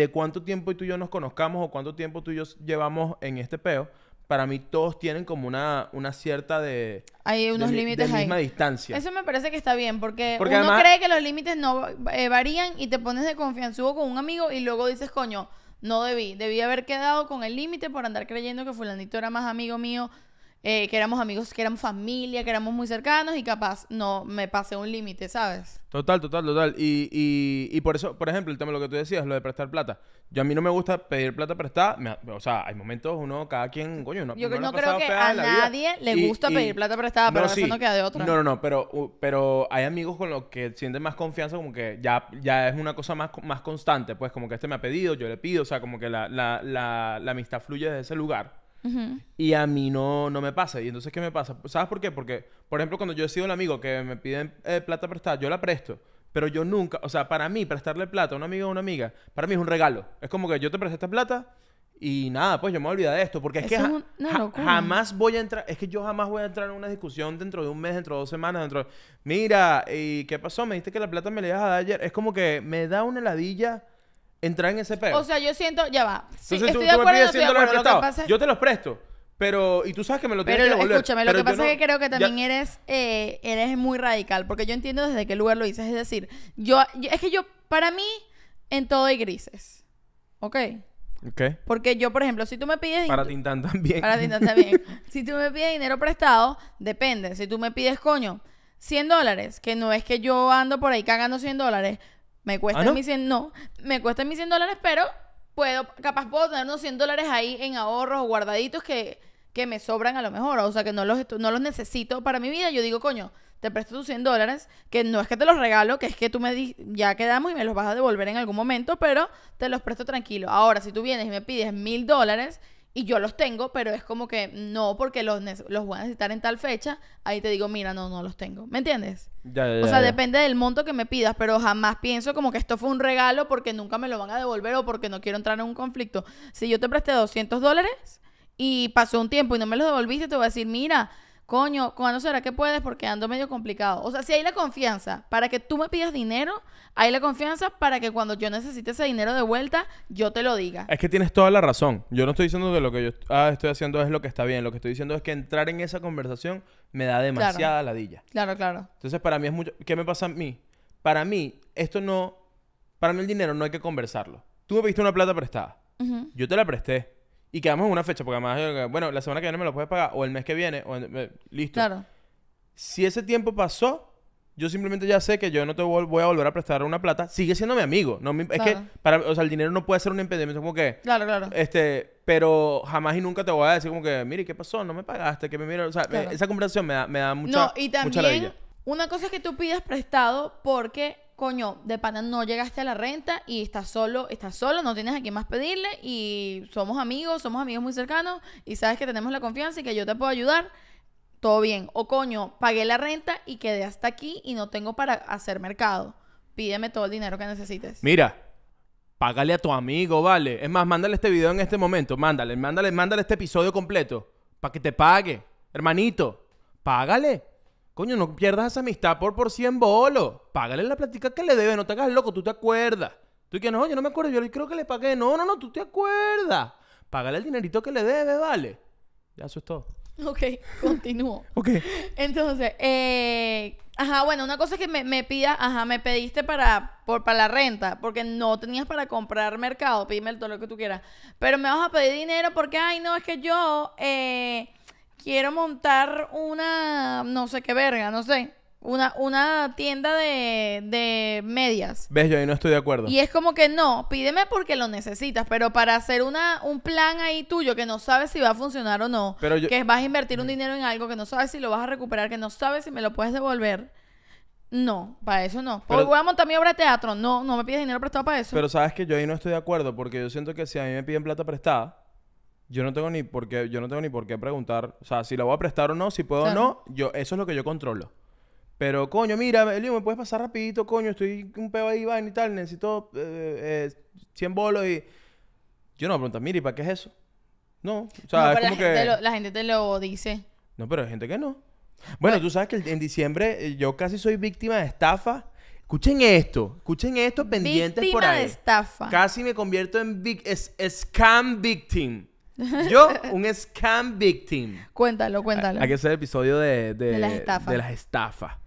cuánto tiempo tú y yo nos conozcamos o cuánto tiempo tú y yo llevamos en este peo, para mí todos tienen como una cierta de... Hay unos límites ahí. Misma distancia. Eso me parece que está bien, porque uno además cree que los límites no varían y te pones de confianzudo con un amigo y luego dices, coño, no debí haber quedado con el límite por andar creyendo que fulanito era más amigo mío, que éramos amigos, que éramos familia, que éramos muy cercanos y capaz no me pasé un límite, ¿sabes? Total. Y por eso, por ejemplo, el tema de lo que tú decías, lo de prestar plata. Yo a mí no me gusta pedir plata prestada. O sea, hay momentos, uno, cada quien, coño, no. Yo no creo que a nadie le gusta pedir plata prestada, pero eso no queda de otra. No, pero hay amigos con los que sienten más confianza, como que ya es una cosa más constante, pues como que este me ha pedido, yo le pido, o sea, como que la amistad fluye desde ese lugar. Uh-huh. Y a mí no me pasa. ¿Y entonces qué me pasa? ¿Sabes por qué? Porque, por ejemplo, cuando yo he sido un amigo que me piden plata prestada, yo la presto. Pero yo nunca... O sea, para mí, prestarle plata a un amigo o una amiga, para mí es un regalo. Es como que yo te presté esta plata y nada, pues yo me voy a olvidar de esto. Porque es que jamás voy a entrar... Es que yo jamás voy a entrar en una discusión dentro de un mes, dentro de 2 semanas, dentro de... Mira, ¿y qué pasó? Me dijiste que la plata me la ibas a dar ayer. Es como que me da una heladilla... Entrar en ese peo. O sea, yo siento... Ya va. Sí, entonces, estoy de acuerdo, no estoy de acuerdo. Lo que pasa es... Yo te los presto. Pero... Y tú sabes que me lo tienes que devolver. Escúchame, lo que pasa es que creo que también eres muy radical. Porque yo entiendo desde qué lugar lo dices. Es decir, yo... Para mí, en todo hay grises. ¿Ok? Ok. Porque yo, por ejemplo, si tú me pides... Para Tintán también. Para Tintán también. Si tú me pides dinero prestado, depende. Si tú me pides, coño, $100, que no es que yo ando por ahí cagando $100... Me cuesta mis $100, pero capaz puedo tener unos $100 ahí en ahorros o guardaditos que me sobran a lo mejor. O sea, que no los necesito para mi vida. Yo digo, coño, te presto tus $100, que no es que te los regalo, que es que tú ya quedamos y me los vas a devolver en algún momento, pero te los presto tranquilo. Ahora, si tú vienes y me pides $1000 y yo los tengo, pero es como que no, porque los voy a necesitar en tal fecha, ahí te digo, mira, no los tengo. ¿Me entiendes? Ya, o sea, depende del monto que me pidas, pero jamás pienso como que esto fue un regalo porque nunca me lo van a devolver o porque no quiero entrar en un conflicto. Si yo te presté $200 y pasó un tiempo y no me los devolviste, te voy a decir, mira, coño, ¿cuándo será que puedes? Porque ando medio complicado. O sea, si hay la confianza para que tú me pidas dinero, hay la confianza para que cuando yo necesite ese dinero de vuelta, yo te lo diga. Es que tienes toda la razón. Yo no estoy diciendo que lo que yo estoy haciendo es lo que está bien. Lo que estoy diciendo es que entrar en esa conversación me da demasiada ladilla. Claro. Entonces, para mí es mucho... ¿Qué me pasa a mí? Para mí, Para mí el dinero no hay que conversarlo. Tú me pediste una plata prestada. Uh-huh. Yo te la presté. Y quedamos en una fecha, porque además, bueno, la semana que viene me lo puedes pagar, o el mes que viene, listo. Claro. Si ese tiempo pasó, yo simplemente ya sé que yo no te voy a volver a prestar una plata. Sigue siendo mi amigo. Es que, o sea, el dinero no puede ser un impedimento, como que... Claro. Pero jamás y nunca te voy a decir como que, mire, ¿qué pasó? No me pagaste, que me mira... O sea, esa conversación me da mucha ladilla. No, y también, una cosa es que tú pidas prestado porque... Coño, de pana no llegaste a la renta y estás solo, no tienes a quién más pedirle y somos amigos muy cercanos y sabes que tenemos la confianza y que yo te puedo ayudar, todo bien. O coño, pagué la renta y quedé hasta aquí y no tengo para hacer mercado. Pídeme todo el dinero que necesites. Mira, págale a tu amigo, vale. Es más, mándale este video en este momento, mándale este episodio completo para que te pague. Hermanito, págale. Coño, no pierdas esa amistad por $100. Págale la platica que le debes. No te hagas loco, tú te acuerdas. Tú que no, yo no me acuerdo, yo creo que le pagué. No, tú te acuerdas. Págale el dinerito que le debes, ¿vale? Ya, eso es todo. Ok, continúo. Ok. Entonces, bueno, una cosa es que me pediste para la renta, porque no tenías para comprar mercado, pídeme todo lo que tú quieras. Pero me vas a pedir dinero porque, ay, no, es que yo... quiero montar una... No sé qué verga, no sé. Una tienda de medias. ¿Ves? Yo ahí no estoy de acuerdo. Y es como que no, pídeme porque lo necesitas, pero para hacer un plan ahí tuyo que no sabes si va a funcionar o no, pero que vas a invertir un dinero en algo que no sabes si lo vas a recuperar, que no sabes si me lo puedes devolver. No, para eso no. Porque voy a montar mi obra de teatro. No me pides dinero prestado para eso. Pero sabes que yo ahí no estoy de acuerdo porque yo siento que si a mí me piden plata prestada, yo no tengo ni por qué preguntar, o sea, si la voy a prestar o no, si puedo o no, eso es lo que yo controlo. Pero, coño, mira, Eliú, ¿me puedes pasar rapidito? Coño, estoy un peo ahí, vaina y tal. Necesito 100 bolos y... Yo no me pregunto, mira, ¿y para qué es eso? No, o sea, no, es como que... la gente te lo dice. No, pero hay gente que no. Bueno, tú sabes que en diciembre yo casi soy víctima de estafa. Escuchen esto pendientes víctima por ahí. Víctima de estafa. Casi me convierto en scam victim. Yo, un scam victim. Cuéntalo, cuéntalo. Hay que hacer el episodio de las estafas. De las estafas.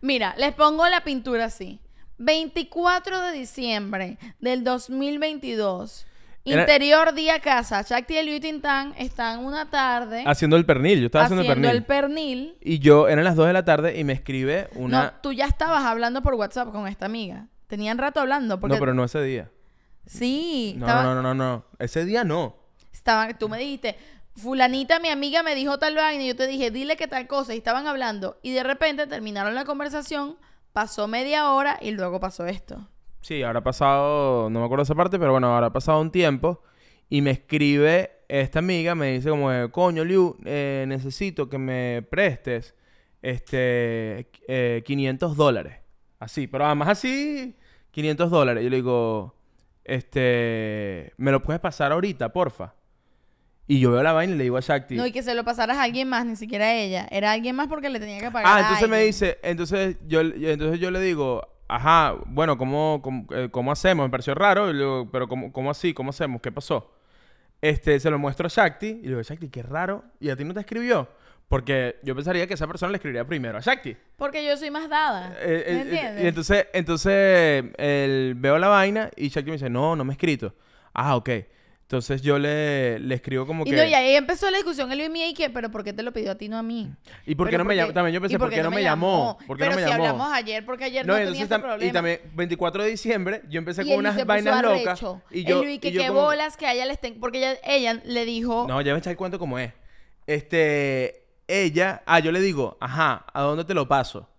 Mira, les pongo la pintura así. 24 de diciembre del 2022. Interior, día, casa. Shakti, Eliú y Tintán están una tarde... Haciendo el pernil. Yo estaba haciendo el pernil. Y yo, eran las 2 de la tarde y me escribe una... No, tú ya estabas hablando por WhatsApp con esta amiga. Tenían rato hablando porque... No, pero no ese día. Sí. No, estaba... no. Ese día no. Estaban... Tú me dijiste... Fulanita, mi amiga, me dijo tal vaina y yo te dije, dile que tal cosa. Y estaban hablando. Y de repente terminaron la conversación. Pasó media hora y luego pasó esto. Sí, ahora ha pasado, no me acuerdo esa parte, pero bueno, ahora ha pasado un tiempo y me escribe esta amiga, me dice como, coño, Eliú, necesito que me prestes $500. Así, pero además así, $500. Yo le digo, ¿me lo puedes pasar ahorita, porfa? Y yo veo la vaina y le digo a Shakti... No, y que se lo pasaras a alguien más, ni siquiera a ella. Era alguien más porque le tenía que pagar. Ah, entonces me dice, entonces yo le digo... Ajá, bueno, ¿cómo hacemos? Me pareció raro, y luego, pero ¿cómo así? ¿Cómo hacemos? ¿Qué pasó? Se lo muestro a Shakti y le digo, Shakti, qué raro. ¿Y a ti no te escribió? Porque yo pensaría que esa persona le escribiría primero a Shakti. Porque yo soy más dada, ¿me entiendes? Y entonces veo la vaina y Shakti me dice, no me he escrito. Ah, ok. Entonces yo le escribo como que... Y no, y ahí empezó la discusión, Eliú y mía, y que, pero ¿por qué te lo pidió a ti, no a mí? ¿Y por qué no me llamó? También yo pensé, ¿por qué no me llamó? Pero si hablamos ayer, porque ayer no tenía ese problema. Y también, 24 de diciembre, yo empecé con unas vainas locas. Y yo, Eliú, que qué bolas que a ella le estén... Porque ella le dijo... No, ya me echas el cuento como es. Ella... Ah, yo le digo, ajá, ¿a dónde te lo paso?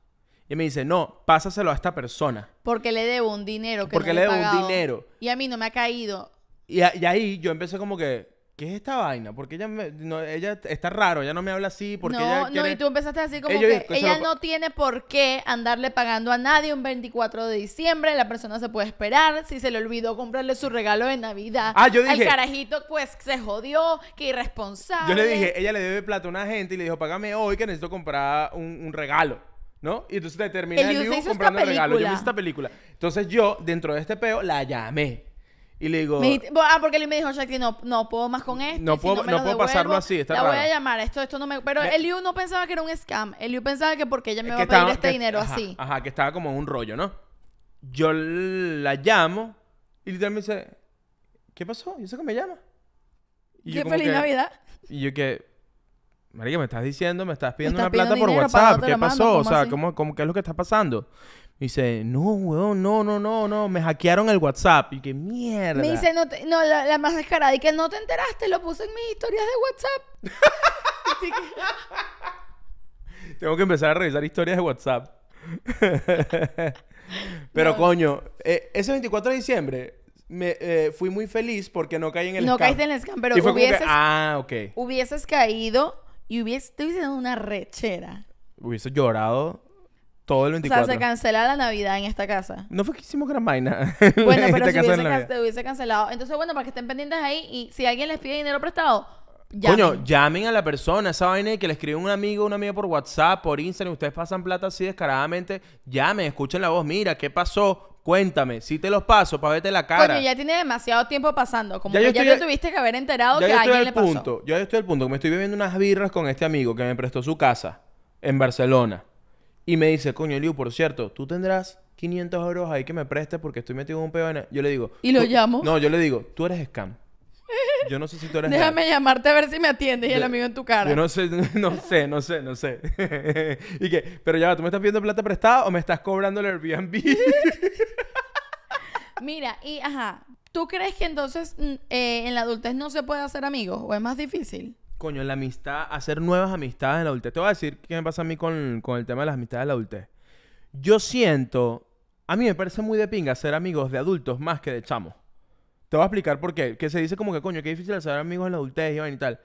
Y me dice, no, pásaselo a esta persona. Porque le debo un dinero que no le he pagado. Porque le debo un dinero. Y a mí no me ha caído... Y ahí yo empecé como que, ¿qué es esta vaina? Porque ella está raro, ella no me habla así, porque no, ella quiere... No, y tú empezaste así como que ella no tiene por qué andarle pagando a nadie un 24 de diciembre, la persona se puede esperar, si se le olvidó comprarle su regalo de Navidad. Ah, yo dije... Al carajito, pues, se jodió, que irresponsable. Yo le dije, ella le debe plata a una gente y le dijo, págame hoy que necesito comprar un regalo. ¿No? Y entonces te termina el libro comprando el regalo. Yo me hice esta película. Entonces yo, dentro de este peo, la llamé. Y le digo... porque Eliú me dijo, Shakti, no puedo más con esto. No puedo pasarlo así, está raro. La voy a llamar, esto no me... Pero Eliú no pensaba que era un scam. Eliú pensaba que porque ella me va a pedir este dinero así. Ajá, que estaba como en un rollo, ¿no? Yo la llamo y literalmente me dice, ¿qué pasó? Yo sé que me llama. ¿Qué feliz Navidad? Y yo que... Marica, me estás pidiendo una plata por WhatsApp. ¿Qué pasó? O sea, ¿qué es lo que está pasando? Me dice, no, weón, no, me hackearon el WhatsApp. Y que mierda. Me dice, la más descarada. Y que no te enteraste, lo puse en mis historias de WhatsApp. Tengo que empezar a revisar historias de WhatsApp. Pero coño, ese 24 de diciembre fui muy feliz porque no caí en el scam. No caíste en el scam, pero hubieses caído y te hubieses dado una rechera. Hubiese llorado. Todo el 24. O sea, se cancela la Navidad en esta casa. No fue que hicimos gran vaina. Bueno, pero se hubiese cancelado. Entonces, bueno, para que estén pendientes ahí. Y si alguien les pide dinero prestado, llamen. Coño, llamen a la persona. Esa vaina de que le escribe un amigo, una amiga por WhatsApp, por Instagram. Ustedes pasan plata así descaradamente. Llamen, escuchen la voz. Mira, ¿qué pasó? Cuéntame, si te los paso para verte la cara. Coño, ya tiene demasiado tiempo pasando. Como que ya te tuviste que haber enterado que a alguien le pasó. Yo estoy al punto. Me estoy bebiendo unas birras con este amigo que me prestó su casa en Barcelona. Y me dice, coño, Eliú, por cierto, tú tendrás €500 ahí que me prestes porque estoy metido en un peo. Yo le digo... ¿Y lo llamo? No, yo le digo, tú eres scam. Yo no sé si tú eres... Déjame llamarte a ver si me atiendes y el amigo en tu cara. Yo no sé. ¿Y qué? Pero ya, ¿tú me estás pidiendo plata prestada o me estás cobrando el Airbnb? Mira, y ajá, ¿tú crees que entonces en la adultez no se puede hacer amigos o es más difícil? Coño, la amistad, hacer nuevas amistades en la adultez. Te voy a decir qué me pasa a mí con el tema de las amistades en la adultez. Yo siento, a mí me parece muy de pinga ser amigos de adultos más que de chamos. Te voy a explicar por qué. Que se dice como que, coño, qué difícil hacer amigos en la adultez y tal.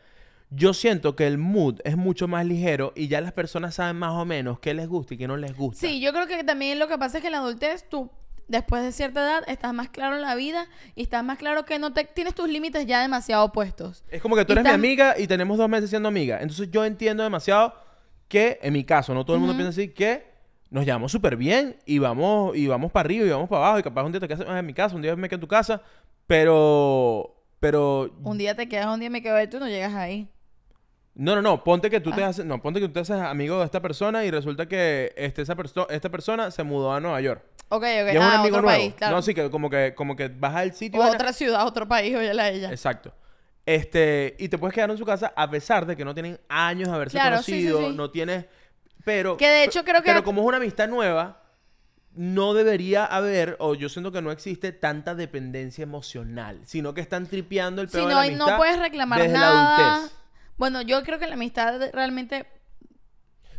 Yo siento que el mood es mucho más ligero y ya las personas saben más o menos qué les gusta y qué no les gusta. Sí, yo creo que también lo que pasa es que en la adultez tú, después de cierta edad, estás más claro en la vida y estás más claro que no te tienes tus límites ya demasiado puestos. Es como que tú eres mi amiga y tenemos 2 meses siendo amiga. Entonces yo entiendo demasiado que, en mi caso, no todo el mundo piensa así, que nos llevamos súper bien y vamos para arriba y vamos para abajo. Y capaz un día te quedas en mi casa, un día me quedo en tu casa, pero... Un día te quedas, un día me quedo y tú no llegas ahí. No, no, no. Ponte que tú te haces... No, ponte que tú te haces amigo de esta persona y resulta que esta persona se mudó a Nueva York. Ok, ok. Y es un amigo otro nuevo. País, claro. No, sí, que como que vas al sitio... O a otra ciudad, otro país, oye la ella. Exacto. Y te puedes quedar en su casa a pesar de que no tienen años de haberse conocido, no tienes... Pero... Que de hecho creo que... Pero como es una amistad nueva, no debería haber, o yo siento que no existe tanta dependencia emocional, sino que están tripeando el peor de la amistad. No puedes reclamar desde nada. La adultez. Bueno, yo creo que la amistad realmente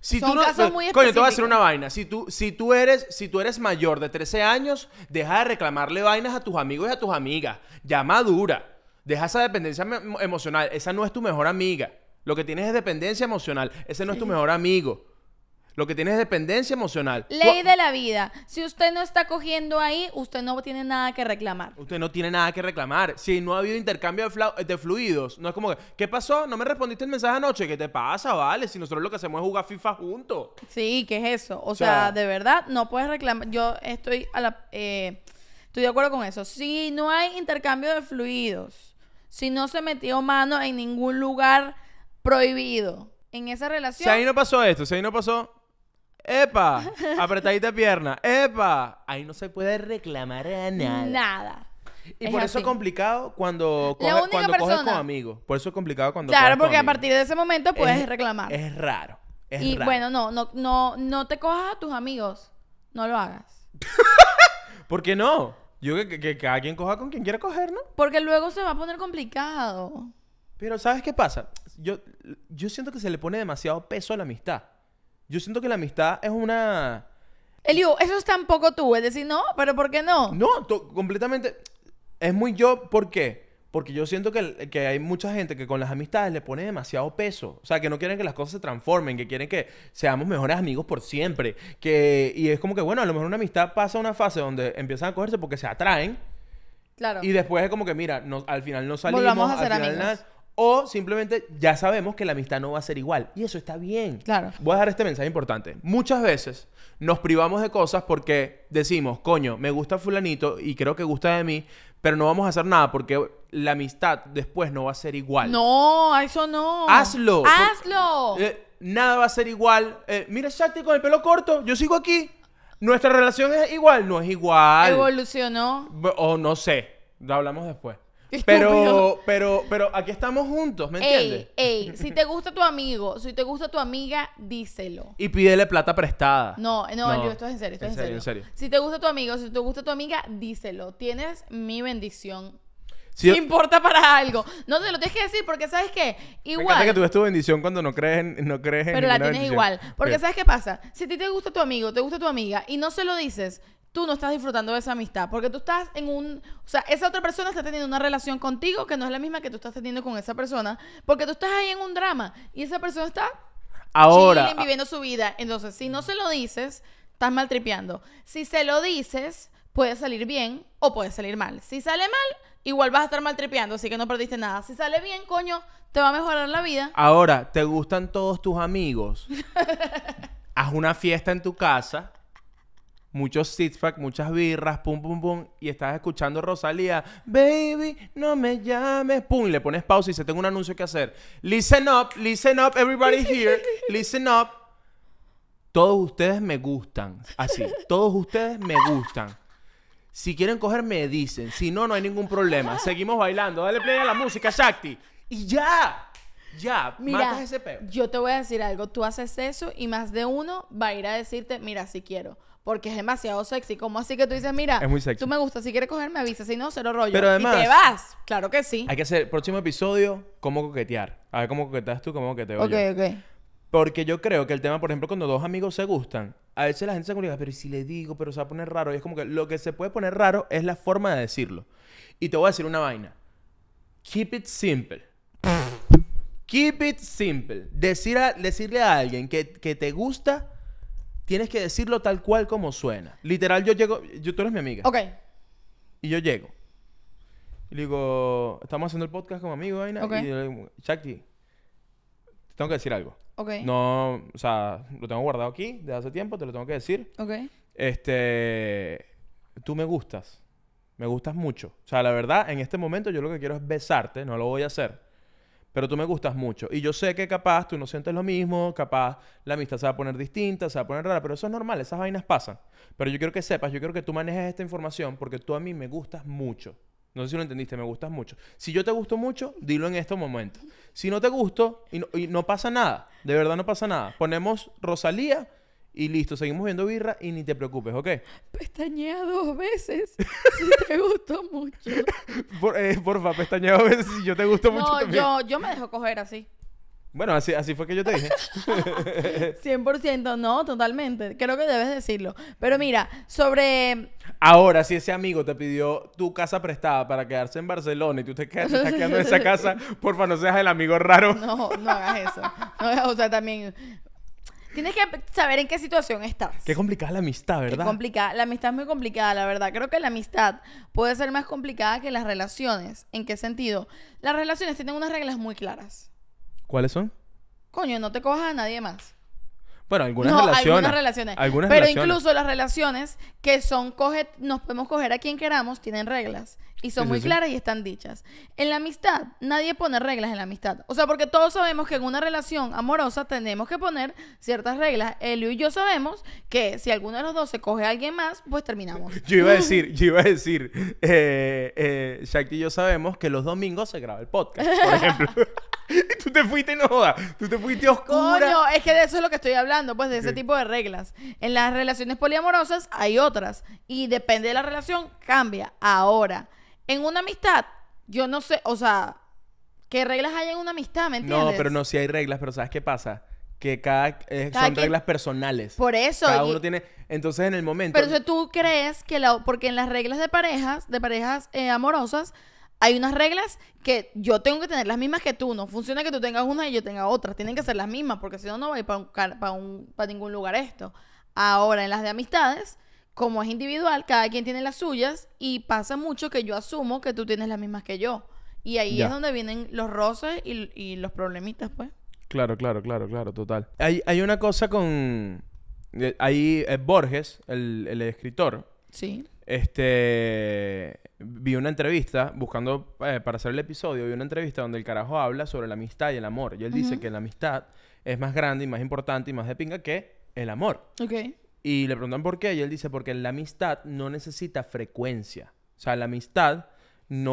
son casos muy específicos. Coño, te voy a decir una vaina. Si tú eres mayor de 13 años, deja de reclamarle vainas a tus amigos y a tus amigas. Ya madura. Deja esa dependencia emocional. Esa no es tu mejor amiga. Lo que tienes es dependencia emocional. Ese no es tu mejor amigo. Lo que tienes es dependencia emocional. Ley de la vida. Si usted no está cogiendo ahí, usted no tiene nada que reclamar. Usted no tiene nada que reclamar. Si no ha habido intercambio de fluidos, no es como que, ¿qué pasó? ¿No me respondiste el mensaje anoche? ¿Qué te pasa, vale? Si nosotros lo que hacemos es jugar FIFA juntos. Sí, ¿qué es eso? O sea, de verdad, no puedes reclamar. Yo estoy estoy de acuerdo con eso. Si no hay intercambio de fluidos, si no se metió mano en ningún lugar prohibido en esa relación. Si ahí no pasó esto, si ahí no pasó... ¡Epa! Apretadita pierna. ¡Epa! Ahí no se puede reclamar a nada. Nada. Y es por eso es complicado cuando coges con amigos. Por eso es complicado cuando coges con amigos. Claro, porque a partir de ese momento puedes reclamar. Es raro. Es raro. Bueno, no te cojas a tus amigos. No lo hagas. ¿Por qué no? Yo que cada quien coja con quien quiera coger, ¿no? Porque luego se va a poner complicado. Pero ¿sabes qué pasa? Yo siento que se le pone demasiado peso a la amistad. Yo siento que la amistad es una... Eliú, eso es tampoco tú. Es decir, no, pero ¿por qué no? No, completamente. Es muy yo. ¿Por qué? Porque yo siento que hay mucha gente que con las amistades le pone demasiado peso. O sea, que no quieren que las cosas se transformen, que quieren que seamos mejores amigos por siempre. Y es como que, bueno, a lo mejor una amistad pasa a una fase donde empiezan a cogerse porque se atraen. Claro. Y después es como que, mira, al final no salimos. Volvamos a ser amigos. O simplemente ya sabemos que la amistad no va a ser igual. Y eso está bien. Claro. Voy a dejar este mensaje importante. Muchas veces nos privamos de cosas porque decimos, coño, me gusta fulanito y creo que gusta de mí, pero no vamos a hacer nada porque la amistad después no va a ser igual. No, eso no. ¡Hazlo! ¡Hazlo! Nada va a ser igual. Mira Shakti con el pelo corto, yo sigo aquí. ¿Nuestra relación es igual? No es igual. ¿Evolucionó? O no sé. Lo hablamos después. Pero aquí estamos juntos, ¿me entiendes? Si te gusta tu amigo, si te gusta tu amiga, díselo. Y pídele plata prestada. No, yo, esto es en serio, en serio. Si te gusta tu amigo, si te gusta tu amiga, díselo. Tienes mi bendición. Si importa para algo. No te lo tienes que decir porque, ¿sabes qué? Igual... Me encanta que tú ves tu bendición cuando no crees en pero la tienes bendición. Igual. Porque, ¿sabes qué pasa? Si a ti te gusta tu amigo, te gusta tu amiga y no se lo dices... Tú no estás disfrutando de esa amistad porque tú estás en un... O sea, esa otra persona está teniendo una relación contigo que no es la misma que tú estás teniendo con esa persona porque tú estás ahí en un drama y esa persona está ahora viviendo su vida. Entonces, si no se lo dices, estás maltripeando. Si se lo dices, puede salir bien o puede salir mal. Si sale mal, igual vas a estar maltripeando, así que no perdiste nada. Si sale bien, coño, te va a mejorar la vida. Ahora, ¿te gustan todos tus amigos? Haz una fiesta en tu casa... Muchos six-pack, muchas birras, pum, pum, pum. Y estás escuchando Rosalía, baby, no me llames. Pum, le pones pausa y se tengo un anuncio que hacer. Listen up, everybody here. Listen up. Todos ustedes me gustan. Así, todos ustedes me gustan. Si quieren coger, me dicen. Si no, no hay ningún problema. Seguimos bailando. Dale play a la música, Shakti. Y ya. Ya, mira, matas ese peo. Yo te voy a decir algo. Tú haces eso y más de uno va a ir a decirte, mira, si quiero. Porque es demasiado sexy. ¿Cómo así que tú dices, mira, es muy sexy. Tú me gustas, si quieres coger, me avisas, si no, cero rollo? Pero además, y te vas. Claro que sí. Hay que hacer, próximo episodio, cómo coquetear. A ver cómo coqueteas tú, cómo coqueteo yo. Ok, ok. Porque yo creo que el tema, por ejemplo, cuando dos amigos se gustan, a veces la gente se complica, pero si le digo, pero se va a poner raro. Y es como que lo que se puede poner raro es la forma de decirlo. Y te voy a decir una vaina. Keep it simple. Keep it simple. Decirle a alguien que te gusta, tienes que decirlo tal cual como suena. Literal, yo llego... tú eres mi amiga. Ok. Y yo llego. Y le digo... Estamos haciendo el podcast como amigos, Aina. Okay. Y yo le digo... Shakti, te tengo que decir algo. Ok. No... O sea, lo tengo guardado aquí desde hace tiempo. Te lo tengo que decir. Ok. Tú me gustas. Me gustas mucho. O sea, la verdad, en este momento yo lo que quiero es besarte. No lo voy a hacer. Pero tú me gustas mucho. Y yo sé que capaz tú no sientes lo mismo. Capaz la amistad se va a poner distinta, se va a poner rara. Pero eso es normal. Esas vainas pasan. Pero yo quiero que sepas. Yo quiero que tú manejes esta información porque tú a mí me gustas mucho. No sé si lo entendiste. Me gustas mucho. Si yo te gusto mucho, dilo en este momento. Si no te gusto, y no pasa nada. De verdad no pasa nada. Ponemos Rosalía... Y listo, seguimos viendo birra y ni te preocupes, ¿ok? Pestañea dos veces si te gustó mucho. Porfa, pestañea dos veces si yo te gusto mucho también. No, yo me dejo coger así. Bueno, así fue que yo te dije. 100%, no, totalmente. Creo que debes decirlo. Pero mira, sobre... Ahora, si ese amigo te pidió tu casa prestada para quedarse en Barcelona y tú te estás quedando en esa casa, porfa, no seas el amigo raro. No, no hagas eso. No, o sea, también... Tienes que saber en qué situación estás. Qué complicada la amistad, ¿verdad? Qué complicada. La amistad es muy complicada, la verdad. Creo que la amistad puede ser más complicada que las relaciones. ¿En qué sentido? Las relaciones tienen unas reglas muy claras. ¿Cuáles son? Coño, no te cojas a nadie más. Bueno, algunas relaciones. Pero incluso las relaciones que son nos podemos coger a quien queramos, tienen reglas. Y son muy claras y están dichas. En la amistad, nadie pone reglas en la amistad. O sea, porque todos sabemos que en una relación amorosa tenemos que poner ciertas reglas. Eliú y yo sabemos que si alguno de los dos se coge a alguien más, pues terminamos. Yo iba a decir, Shakti y yo sabemos que los domingos se graba el podcast, por ejemplo. Tú te fuiste, no jodas. Tú te fuiste oscura. Coño, es que de eso es lo que estoy hablando, pues de ese tipo de reglas. En las relaciones poliamorosas hay otras. Y depende de la relación, cambia. Ahora... En una amistad, yo no sé, o sea, ¿qué reglas hay en una amistad? ¿Me entiendes? No, pero no, sí hay reglas, pero ¿sabes qué pasa? Que son reglas personales. Por eso. Cada uno tiene... Entonces, en el momento... Pero entonces tú crees que porque en las reglas de parejas amorosas, hay unas reglas que yo tengo que tener las mismas que tú. No funciona que tú tengas unas y yo tenga otras. Tienen que ser las mismas, porque si no, no va a ir para ningún lugar esto. Ahora, en las de amistades... Como es individual, cada quien tiene las suyas y pasa mucho que yo asumo que tú tienes las mismas que yo. Y ahí es donde vienen los roces y los problemitas, pues. Claro, total. Hay una cosa con... Ahí Borges, el escritor. Sí. Vi una entrevista, buscando para hacer el episodio, vi una entrevista donde el carajo habla sobre la amistad y el amor. Y él dice que la amistad es más grande y más importante y más de pinga que el amor. Ok. Y le preguntan por qué, y él dice, porque la amistad no necesita frecuencia. O sea, la amistad en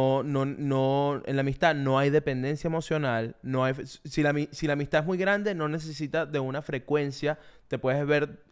la amistad no hay dependencia emocional, no hay... Si la amistad es muy grande, no necesita de una frecuencia. Te puedes ver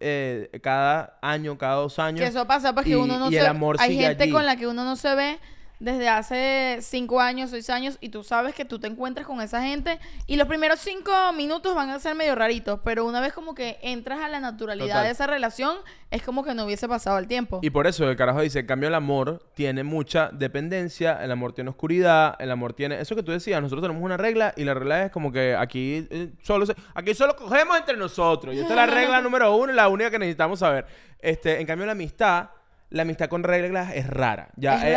cada año, cada 2 años. Que eso pasa porque uno no se... El amor hay gente allí con la que uno no se ve desde hace 5 años, 6 años, y tú sabes que tú te encuentras con esa gente y los primeros 5 minutos van a ser medio raritos, pero una vez como que entras a la naturalidad de esa relación, es como que no hubiese pasado el tiempo. Y por eso el carajo dice, en cambio el amor tiene mucha dependencia, el amor tiene oscuridad, el amor tiene... Eso que tú decías, nosotros tenemos una regla y la regla es como que aquí solo cogemos entre nosotros y esta es la regla número 1, la única que necesitamos saber. En cambio la amistad con reglas es rara.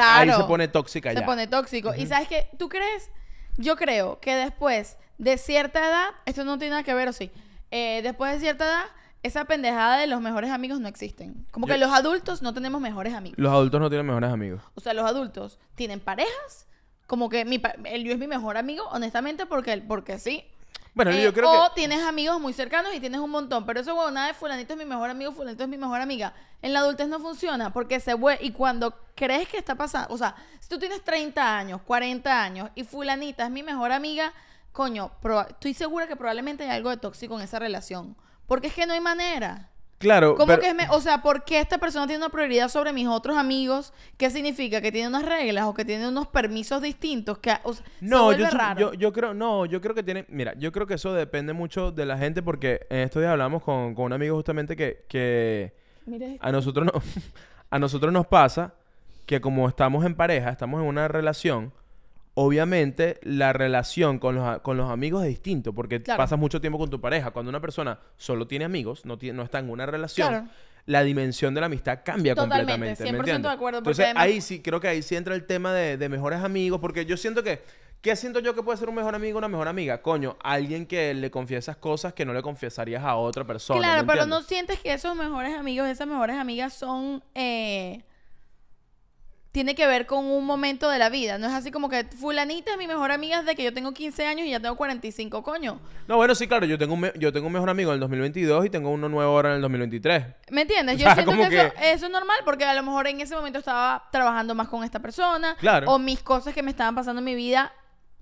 Ahí se pone tóxica ya. Se pone tóxico. Y ¿sabes qué? ¿Tú crees? Yo creo que después de cierta edad... Esto no tiene nada que ver, ¿o sí? Después de cierta edad, esa pendejada de los mejores amigos no existen. Como que los adultos no tenemos mejores amigos. Los adultos no tienen mejores amigos. O sea, los adultos tienen parejas. Como que yo es mi mejor amigo, honestamente, porque sí. Bueno, yo creo que... O tienes amigos muy cercanos y tienes un montón. Pero eso, bueno, nada de fulanito es mi mejor amigo, fulanito es mi mejor amiga. En la adultez no funciona porque y cuando crees que está pasando... O sea, si tú tienes 30 años, 40 años y fulanita es mi mejor amiga, coño, estoy segura que probablemente hay algo de tóxico en esa relación. Porque es que no hay manera. Claro. ¿Cómo pero... que es o sea, ¿por qué esta persona tiene una prioridad sobre mis otros amigos? ¿Qué significa? ¿Que tiene unas reglas o que tiene unos permisos distintos? Que, o sea, no, se vuelve raro. Yo creo que tiene... Mira, yo creo que eso depende mucho de la gente porque en estos días hablamos con un amigo justamente que a nosotros nos pasa que como estamos en pareja, estamos en una relación, obviamente la relación con los amigos es distinto, porque claro, pasas mucho tiempo con tu pareja. Cuando una persona solo tiene amigos, no está en una relación, claro, la dimensión de la amistad cambia completamente. Totalmente, 100% de acuerdo. Entonces, además, creo que ahí sí entra el tema de mejores amigos, porque yo siento que... ¿Qué siento yo que puede ser un mejor amigo o una mejor amiga? Coño, alguien que le confiesas cosas que no le confesarías a otra persona. Claro, ¿no pero entiendes? ¿No sientes que esos mejores amigos, esas mejores amigas son... tiene que ver con un momento de la vida? No es así como que fulanita es mi mejor amiga desde que yo tengo 15 años y ya tengo 45, coño. No, bueno, sí, claro. Yo tengo un mejor amigo en el 2022 y tengo uno nuevo ahora en el 2023. ¿Me entiendes? Yo siento que eso es normal, porque a lo mejor en ese momento estaba trabajando más con esta persona. Claro. O mis cosas que me estaban pasando en mi vida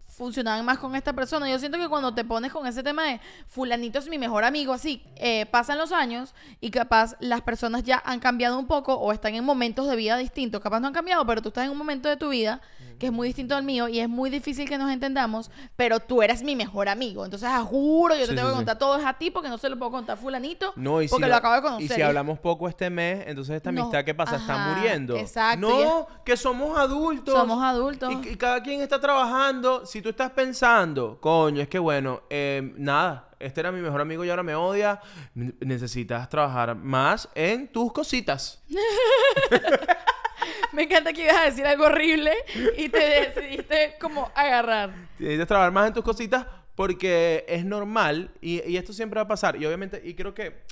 funcionaban más con esta persona. Yo siento que cuando te pones con ese tema de fulanito es mi mejor amigo, así, pasan los años y capaz las personas ya han cambiado un poco o están en momentos de vida distintos. Capaz no han cambiado, pero tú estás en un momento de tu vida que es muy distinto al mío y es muy difícil que nos entendamos, pero tú eres mi mejor amigo. Entonces, juro, yo te tengo que contar todo a ti porque no se lo puedo contar fulanito porque lo acabo de conocer. Y si hablamos poco este mes, entonces esta amistad, ¿qué pasa? Está muriendo. Exacto. No, que somos adultos. Somos adultos. Y cada quien está trabajando. Si tú estás pensando, coño, es que bueno, nada, este era mi mejor amigo y ahora me odia, necesitas trabajar más en tus cositas. Me encanta que ibas a decir algo horrible y te decidiste como agarrar. Necesitas trabajar más en tus cositas porque es normal y esto siempre va a pasar. Y obviamente, y creo que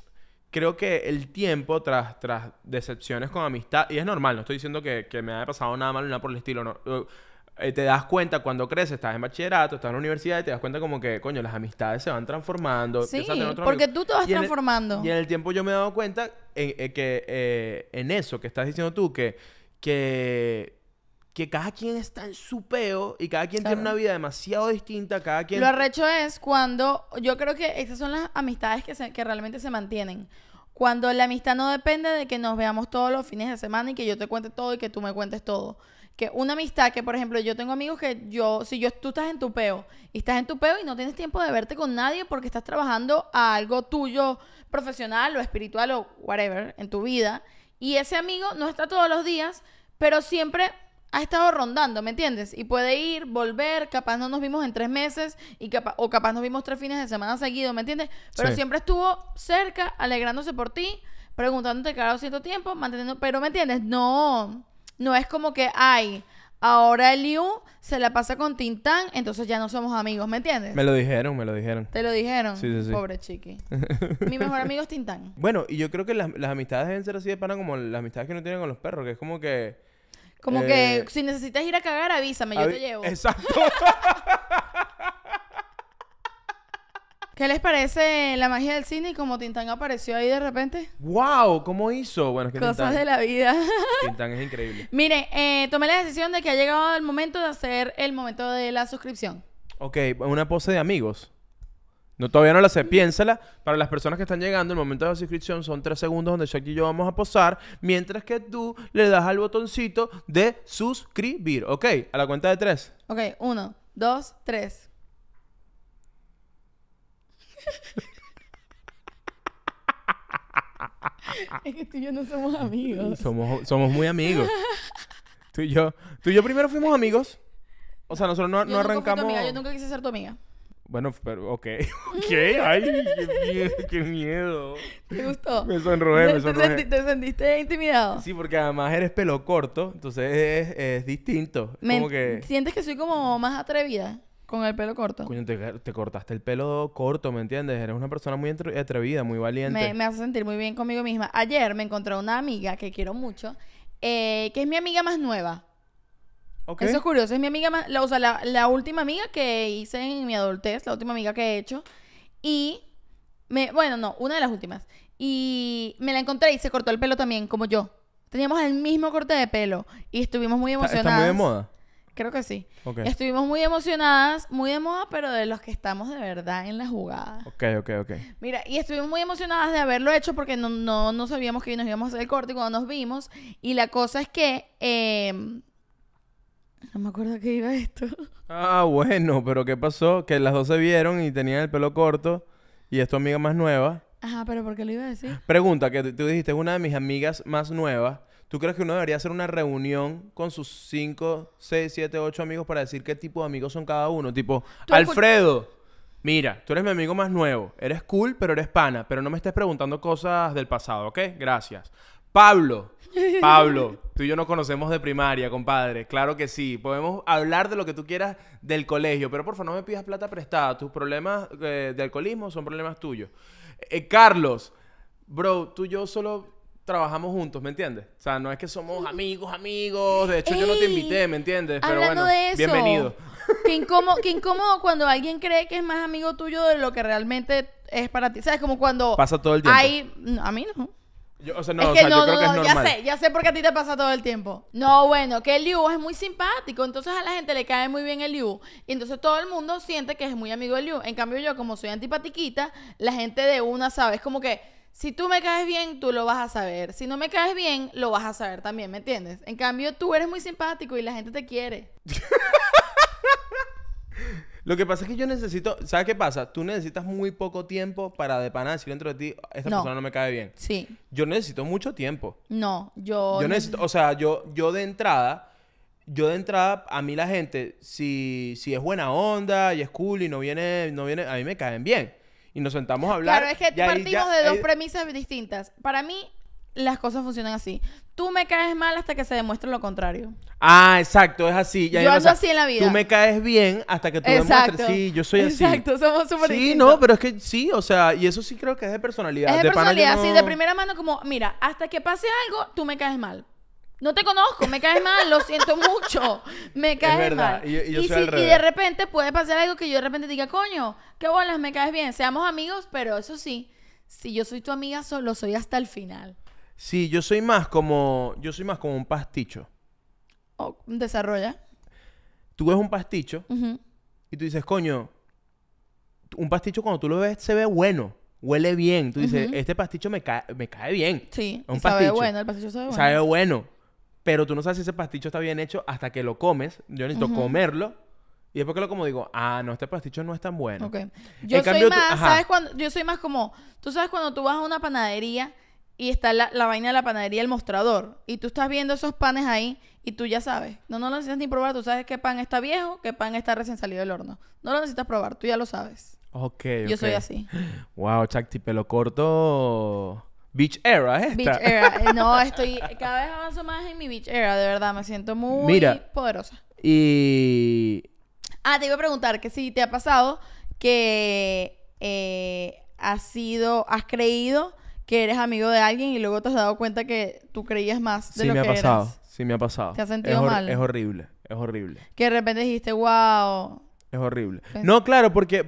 el tiempo tras decepciones con amistad, y es normal, no estoy diciendo que me haya pasado nada malo, nada por el estilo, no. Te das cuenta cuando creces, estás en bachillerato, estás en la universidad y te das cuenta como que, coño, las amistades se van transformando. Sí, porque tú te vas transformando. Y en el tiempo yo me he dado cuenta en eso que estás diciendo tú, que cada quien está en su peo y cada quien tiene una vida demasiado distinta, cada quien... Lo arrecho es cuando... Yo creo que esas son las amistades que realmente se mantienen. Cuando la amistad no depende de que nos veamos todos los fines de semana y que yo te cuente todo y que tú me cuentes todo. Que una amistad que, por ejemplo, yo tengo amigos que tú estás en tu peo y no tienes tiempo de verte con nadie porque estás trabajando a algo tuyo profesional o espiritual o whatever en tu vida, y ese amigo no está todos los días, pero siempre ha estado rondando, ¿me entiendes? Y puede ir, volver, capaz no nos vimos en 3 meses y capaz nos vimos 3 fines de semana seguidos, ¿me entiendes? Pero siempre estuvo cerca, alegrándose por ti, preguntándote cada cierto tiempo, manteniendo... Pero, ¿me entiendes? No es como que, ay, ahora Eliú se la pasa con Tintán, entonces ya no somos amigos, ¿me entiendes? Me lo dijeron. ¿Te lo dijeron? Sí. Pobre chiqui. Mi mejor amigo es Tintán. Bueno, y yo creo que las amistades deben ser así de pana como las amistades que no tienen con los perros, que es como que... Como que si necesitas ir a cagar, avísame, yo te llevo. Exacto. ¿Qué les parece la magia del cine y cómo Tintán apareció ahí de repente? ¡Wow! ¿Cómo hizo? Bueno, es que cosas de la vida. Tintán es increíble. Mire, tomé la decisión de que ha llegado el momento de hacer el momento de la suscripción. Ok, una pose de amigos. No, todavía no la sé, piénsala. Para las personas que están llegando, el momento de la suscripción son 3 segundos donde Shakti y yo vamos a posar, mientras que tú le das al botoncito de suscribir. Ok, a la cuenta de 3. Ok, 1, 2, 3. Es que tú y yo no somos amigos. Somos muy amigos. Tú y yo primero fuimos amigos. O sea, nosotros no arrancamos. Yo nunca quise ser tu amiga. Bueno, pero ok. ¿Qué? Ay, qué miedo. ¿Te gustó? Me sonrojé. ¿Te sentiste intimidado? Sí, porque además eres pelo corto, entonces es distinto. ¿Sientes que soy como más atrevida? Con el pelo corto. Coño, te cortaste el pelo corto, ¿me entiendes? Eres una persona muy atrevida, muy valiente. Me hace sentir muy bien conmigo misma. Ayer me encontré una amiga que quiero mucho, que es mi amiga más nueva. Okay. Eso es curioso. Es mi amiga más... La última amiga que hice en mi adultez, la última amiga que he hecho. Y... bueno, no, una de las últimas. Y me la encontré y se cortó el pelo también, como yo. Teníamos el mismo corte de pelo y estuvimos muy emocionadas. ¿Está muy de moda? Creo que sí. Okay. Estuvimos muy emocionadas, muy de moda, pero de los que estamos de verdad en la jugada. Ok. Mira, y estuvimos muy emocionadas de haberlo hecho porque no sabíamos que nos íbamos a hacer el corte cuando nos vimos. Y la cosa es que... no me acuerdo que iba esto. Ah, bueno, pero ¿qué pasó? Que las dos se vieron y tenían el pelo corto y es tu amiga más nueva. Ajá, pero ¿por qué lo iba a decir? Pregunta, que tú dijiste, es una de mis amigas más nuevas. ¿Tú crees que uno debería hacer una reunión con sus 5, 6, 7, 8 amigos para decir qué tipo de amigos son cada uno? Tipo, Alfredo, mira, tú eres mi amigo más nuevo. Eres cool, pero eres pana. Pero no me estés preguntando cosas del pasado, ¿ok? Gracias. Pablo, Pablo, tú y yo nos conocemos de primaria, compadre. Claro que sí. Podemos hablar de lo que tú quieras del colegio. Pero, por favor, no me pidas plata prestada. Tus problemas de alcoholismo son problemas tuyos. Carlos, bro, tú y yo solo... trabajamos juntos, ¿me entiendes? O sea, no es que somos amigos, amigos. De hecho, yo no te invité, ¿me entiendes? Pero bueno, de eso, bienvenido. Qué incómodo cuando alguien cree que es más amigo tuyo de lo que realmente es para ti. ¿Sabes? Como cuando... pasa todo el tiempo. No, a mí no. Yo, o sea, no, es que o sea, no, yo creo que es normal. Ya sé por qué a ti te pasa todo el tiempo. No, bueno, que Eliú es muy simpático. Entonces a la gente le cae muy bien Eliú. Y entonces todo el mundo siente que es muy amigo de Eliú. En cambio yo, como soy antipatiquita, la gente de una sabe. Es como que... si tú me caes bien, tú lo vas a saber. Si no me caes bien, lo vas a saber también, ¿me entiendes? En cambio, tú eres muy simpático y la gente te quiere. Lo que pasa es que yo necesito... ¿sabes qué pasa? Tú necesitas muy poco tiempo para de pana decir dentro de ti, esta persona no me cae bien. Sí. Yo necesito mucho tiempo. No, yo necesito... o sea, yo de entrada, a mí la gente, si es buena onda y es cool y no viene, a mí me caen bien. Y nos sentamos a hablar. Claro, es que partimos de dos premisas distintas. Para mí, las cosas funcionan así. Tú me caes mal hasta que se demuestre lo contrario. Ah, exacto, es así. Yo ando así en la vida. Tú me caes bien hasta que tú demuestres. Sí, yo soy así. Exacto, somos súper distintos. Sí, no, pero es que sí, o sea, y eso sí creo que es de personalidad. Es de personalidad, sí, de primera mano, como, mira, hasta que pase algo, tú me caes mal. No te conozco, me caes mal, lo siento mucho, me caes mal. Y de repente puede pasar algo que yo de repente diga, coño, qué bolas, me caes bien, seamos amigos, pero eso sí, si yo soy tu amiga, lo soy hasta el final. Sí, yo soy más como un pasticho. Oh, desarrolla. Tú ves un pasticho y tú dices, coño, un pasticho cuando tú lo ves se ve bueno. Huele bien. Tú dices, este pasticho me cae bien. Sí, un pasticho. Sabe bueno, el pasticho sabe bueno. Sabe bueno. Pero tú no sabes si ese pasticho está bien hecho hasta que lo comes. Yo necesito comerlo. Y después que lo como digo, ah, no, este pasticho no es tan bueno. Ok. Yo soy más como... tú sabes cuando tú vas a una panadería y está la vaina de la panadería, el mostrador. Y tú estás viendo esos panes ahí y tú ya sabes. No lo necesitas ni probar. Tú sabes qué pan está viejo, qué pan está recién salido del horno. No lo necesitas probar. Tú ya lo sabes. Okay, yo soy así. Wow, Chakti, pelo corto... Beach era, ¿eh? Beach era. No, estoy... cada vez avanzo más en mi beach era, de verdad. Me siento muy poderosa. Y... ah, te iba a preguntar que si te ha pasado que has creído que eres amigo de alguien y luego te has dado cuenta que tú creías más de lo que eras. Sí, me ha pasado. ¿Te has sentido mal? Es horrible, es horrible. Que de repente dijiste, wow... es horrible. No, claro, porque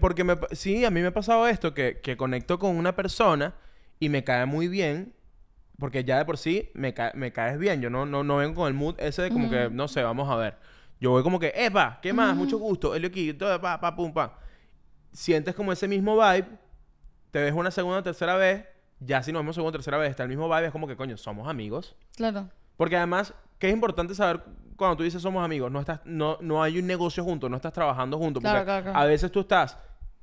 sí, a mí me ha pasado esto, que conecto con una persona y me cae muy bien, porque ya de por sí me caes bien. Yo no vengo con el mood ese de como que, no sé, vamos a ver. Yo voy como que, epa, ¿qué más? Mucho gusto, Eliú aquí, todo, pa, pa, pum, pa. Sientes como ese mismo vibe, te ves una segunda o tercera vez, ya si nos vemos segunda o tercera vez, está el mismo vibe, es como que, coño, somos amigos. Claro. Porque además, que es importante saber... cuando tú dices somos amigos, no hay un negocio juntos, no estás trabajando juntos. Claro. A veces tú estás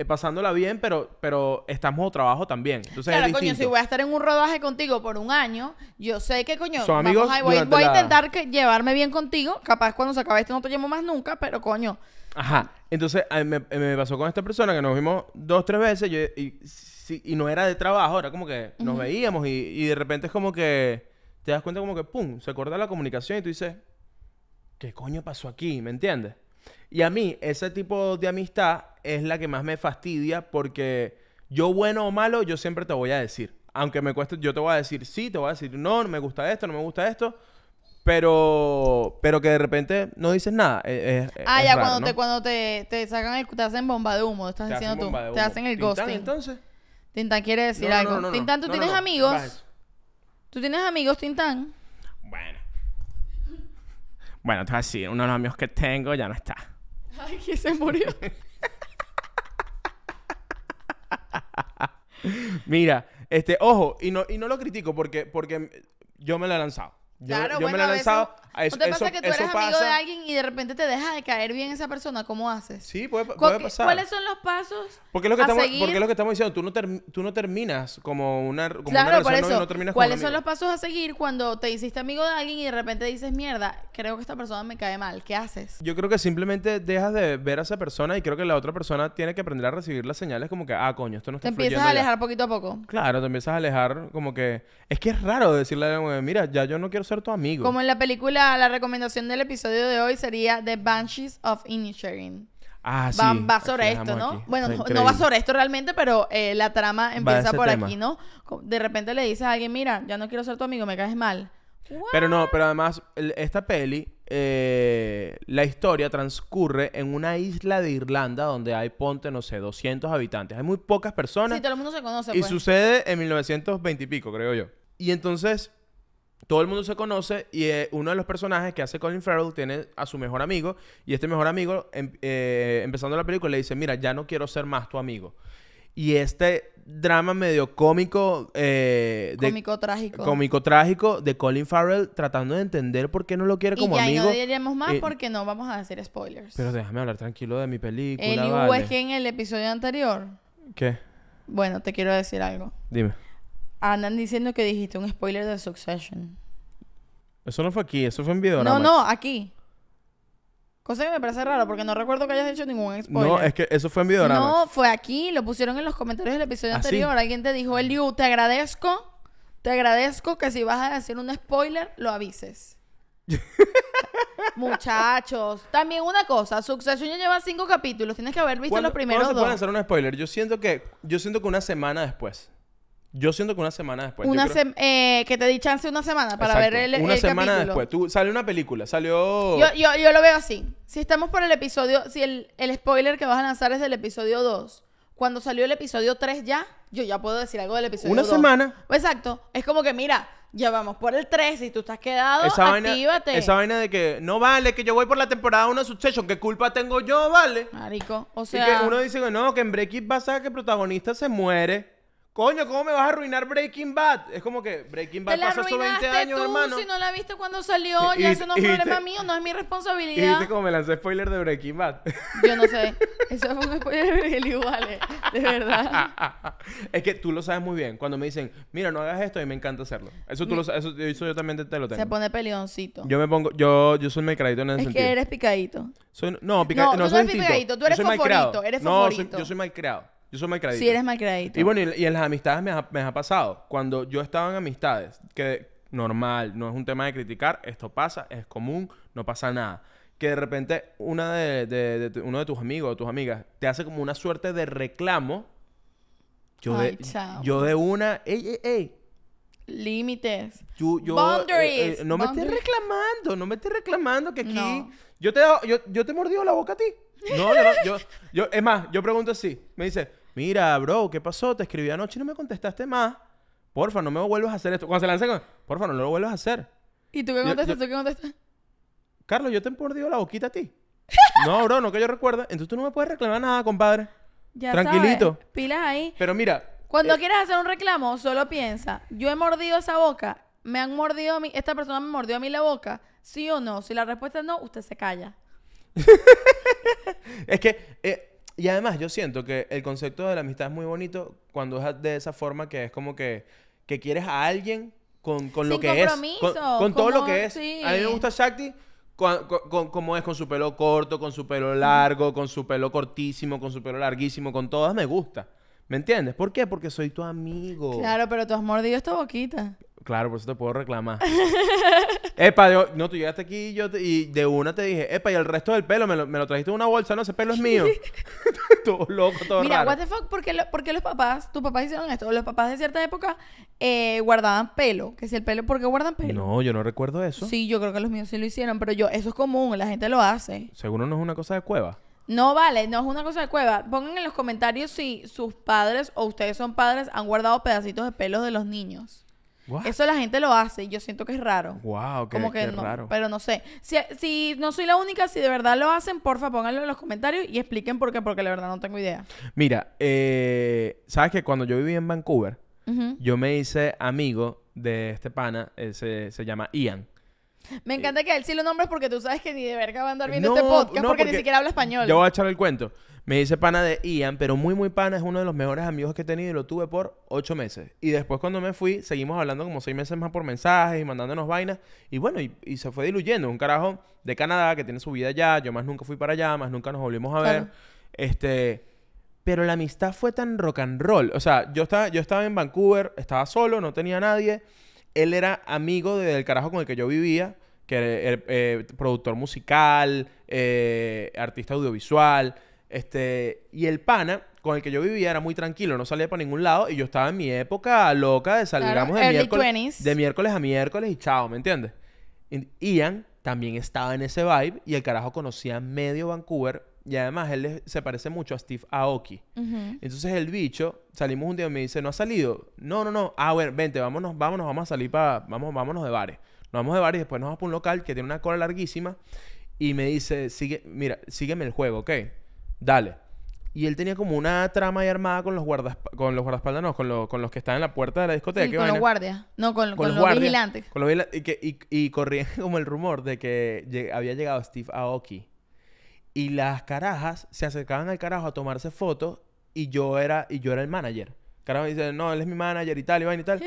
pasándola bien, pero estamos de trabajo también. Entonces claro, coño, si voy a estar en un rodaje contigo por un año, yo sé que, coño, son amigos, voy a intentar llevarme bien contigo. Capaz cuando se acabe esto no te llevo más nunca, pero coño. Ajá. Entonces me pasó con esta persona que nos vimos 2, 3 veces y no era de trabajo, era como que nos veíamos y de repente es como que te das cuenta como que, pum, se corta la comunicación y tú dices... ¿qué coño pasó aquí? ¿Me entiendes? Y a mí, ese tipo de amistad es la que más me fastidia porque yo, bueno o malo, yo siempre te voy a decir. Aunque me cueste, yo te voy a decir sí, te voy a decir no, no me gusta esto, no me gusta esto. Pero que de repente no dices nada. Es ya, raro, cuando, ¿no? cuando te sacan te hacen bomba de humo, estás diciendo tú. Te hacen el ghosting. ¿Tintán, entonces? Tintán quiere decir algo. No, Tintán, ¿tú tienes amigos? ¿Tú tienes amigos, Tintán? Bueno, entonces así, uno de los amigos que tengo ya no está. Ay, que se murió. Mira, ojo, y no lo critico porque yo me la he lanzado. Claro, yo bueno, me lo he lanzado. Eso, ¿no te pasa que tú eres amigo de alguien y de repente te deja de caer bien esa persona? ¿Cómo haces? Sí, puede pasar. ¿Cuáles son los pasos? Porque es lo que estamos diciendo. Tú no terminas como una relación, no terminas como un amigo. ¿Cuáles son los pasos a seguir cuando te hiciste amigo de alguien y de repente dices, mierda, creo que esta persona me cae mal? ¿Qué haces? Yo creo que simplemente dejas de ver a esa persona y creo que la otra persona tiene que aprender a recibir las señales como que, ah, coño, esto no está fluyendo. Te empiezas a alejar poquito a poco. Claro, te empiezas a alejar como que... Es que es raro decirle a alguien, mira, ya yo no quiero ser tu amigo. Como en la película, la recomendación del episodio de hoy sería The Banshees of Inisherin. Ah, sí. Va sobre esto, ¿no? Aquí. Bueno, no va sobre esto realmente, pero la trama empieza por tema. Aquí, ¿no? De repente le dices a alguien, mira, ya no quiero ser tu amigo, me caes mal. ¿What? Pero no, pero además, esta peli, la historia transcurre en una isla de Irlanda donde hay, ponte, no sé, 200 habitantes. Hay muy pocas personas. Sí, todo el mundo se conoce. Y pues sucede en 1920 y pico, creo yo. Y entonces... todo el mundo se conoce y uno de los personajes que hace Colin Farrell tiene a su mejor amigo y este mejor amigo, empezando la película, le dice, mira, ya no quiero ser más tu amigo. Y este drama medio cómico... cómico-trágico. Cómico-trágico de Colin Farrell tratando de entender por qué no lo quiere como amigo. Y ya no diríamos más porque no vamos a decir spoilers. Pero déjame hablar tranquilo de mi película, Eliú, vale. Es que en el episodio anterior... ¿Qué? Bueno, te quiero decir algo. Dime. Andan diciendo que dijiste un spoiler de Succession. Eso no fue aquí, eso fue en video. No, no, aquí. Cosa que me parece raro porque no recuerdo que hayas hecho ningún spoiler. No, es que eso fue en video. No, fue aquí, lo pusieron en los comentarios del episodio anterior. Alguien te dijo, Eliú, te agradezco que si vas a decir un spoiler, lo avises. Muchachos, también una cosa, Succession ya lleva 5 capítulos, tienes que haber visto los primeros 2. ¿Cuándo se puede hacer un spoiler? Yo siento que una semana después. Yo siento que una semana después. Que te di chance una semana para ver el capítulo. Una semana después. Sale una película, salió... Yo lo veo así. Si estamos por el episodio... Si el spoiler que vas a lanzar es del episodio 2. Cuando salió el episodio 3 ya, yo ya puedo decir algo del episodio 2. Una semana. Exacto. Es como que, mira, ya vamos por el 3 y tú estás quedado, actívate. Esa vaina de que, no vale, que yo voy por la temporada 1 de Succession. ¿Qué culpa tengo yo, vale? Marico, o sea... Y que uno dice que no, que en Breaking Bad que el protagonista se muere... Coño, ¿cómo me vas a arruinar Breaking Bad? Es como que Breaking Bad pasó hace 20 años, hermano. Si no la viste cuando salió, ya eso no es problema mío, no es mi responsabilidad. ¿Y viste cómo me lancé spoiler de Breaking Bad? Yo no sé. Eso fue un spoiler de Eliú, vale. De verdad. Es que tú lo sabes muy bien. Cuando me dicen, mira, no hagas esto, y me encanta hacerlo. Eso tú lo sabes, eso yo también te lo tengo. Se pone peleoncito. Yo me pongo, yo soy malcriadito en ese sentido. Es que eres picadito. No, picadito. No, tú eres picadito, tú eres favorito, eres favorito. No, yo soy malcriado. Yo soy malcriadito. Sí, eres malcriadito. Y bueno, y en las amistades me ha pasado. Cuando yo estaba en amistades, que normal, no es un tema de criticar, esto pasa, es común, no pasa nada. Que de repente uno de tus amigos o tus amigas te hace como una suerte de reclamo. Yo de una... ¡Ey! Límites. Boundaries. No me estés reclamando, que aquí... No. Yo te he mordido la boca a ti. No, es más, yo pregunto así. Me dice... Mira, bro, ¿qué pasó? Te escribí anoche y no me contestaste más. Porfa, no me vuelvas a hacer esto. Cuando se lanza con... Porfa, no lo vuelvas a hacer. ¿Y tú qué contestas? ¿Tú qué contestas? Carlos, yo te he mordido la boquita a ti. No, bro, no que yo recuerde. Entonces tú no me puedes reclamar nada, compadre. Ya tranquilito. Sabes, pilas ahí. Pero mira... Cuando quieras hacer un reclamo, solo piensa. Yo he mordido esa boca. Me han mordido a mí. Esta persona me mordió a mí la boca. ¿Sí o no? Si la respuesta es no, usted se calla. Es que... Y además yo siento que el concepto de la amistad es muy bonito cuando es de esa forma que es como que quieres a alguien con lo que es. Con todo lo que es. Sí. A mí me gusta Shakti como es, con su pelo corto, con su pelo largo, con su pelo cortísimo, con su pelo larguísimo, con todas me gusta. ¿Me entiendes? ¿Por qué? Porque soy tu amigo. Claro, pero tú has mordido esta boquita. Claro, por eso te puedo reclamar. Epa, no, tú llegaste aquí y de una te dije, epa, y el resto del pelo me lo trajiste en una bolsa, no, ese pelo es mío. Todo loco, todo Mira, raro. What the fuck, ¿por qué los papás, tus papás hicieron esto? Los papás de cierta época guardaban pelo. Que si el pelo, ¿por qué guardan pelo? No, yo no recuerdo eso. Sí, yo creo que los míos sí lo hicieron, pero eso es común, la gente lo hace. Seguro no es una cosa de cueva. No vale, no es una cosa de cueva. Pongan en los comentarios si sus padres o ustedes son padres han guardado pedacitos de pelos de los niños. What? Eso la gente lo hace y yo siento que es raro. Wow, qué no, raro. Pero no sé. Si no soy la única, si de verdad lo hacen, porfa, pónganlo en los comentarios y expliquen por qué, porque la verdad no tengo idea. Mira, sabes que cuando yo viví en Vancouver, yo me hice amigo de este pana, se llama Ian. Me encanta que él sí lo nombres porque tú sabes que ni de verga va a andar viendo este podcast porque ni siquiera habla español. Yo voy a echar el cuento. Me dice pana de Ian, pero muy, muy pana. Es uno de los mejores amigos que he tenido y lo tuve por 8 meses. Y después cuando me fui, seguimos hablando como 6 meses más por mensajes y mandándonos vainas. Y bueno, y se fue diluyendo. Un carajo de Canadá que tiene su vida allá. Yo más nunca fui para allá, más nunca nos volvimos a ver. Claro. Pero la amistad fue tan rock and roll. O sea, yo estaba en Vancouver, estaba solo, no tenía a nadie. Él era amigo del carajo con el que yo vivía, que era productor musical, artista audiovisual. Y el pana con el que yo vivía era muy tranquilo, no salía para ningún lado. Y yo estaba en mi época loca de salgamos de miércoles a miércoles y chao, ¿me entiendes? Ian también estaba en ese vibe y el carajo conocía medio Vancouver. Y además él se parece mucho a Steve Aoki. Entonces el bicho, salimos un día y me dice, ¿no has salido? No, no, no. Ah, bueno, vente, vámonos, vamos a salir para... Vámonos de bares. Nos vamos de bares y después nos vamos para un local que tiene una cola larguísima. Y me dice, sígueme el juego, ¿ok? Dale. Y él tenía como una trama ahí armada con los guardaespaldas, no, con los que están en la puerta de la discoteca. Sí, con los guardias. No, con los vigilantes. Con los vigilantes. Y corría como el rumor de que había llegado Steve Aoki. Y las carajas se acercaban al carajo a tomarse fotos y yo era el manager. Carajo me dice, no, él es mi manager y tal, y tal.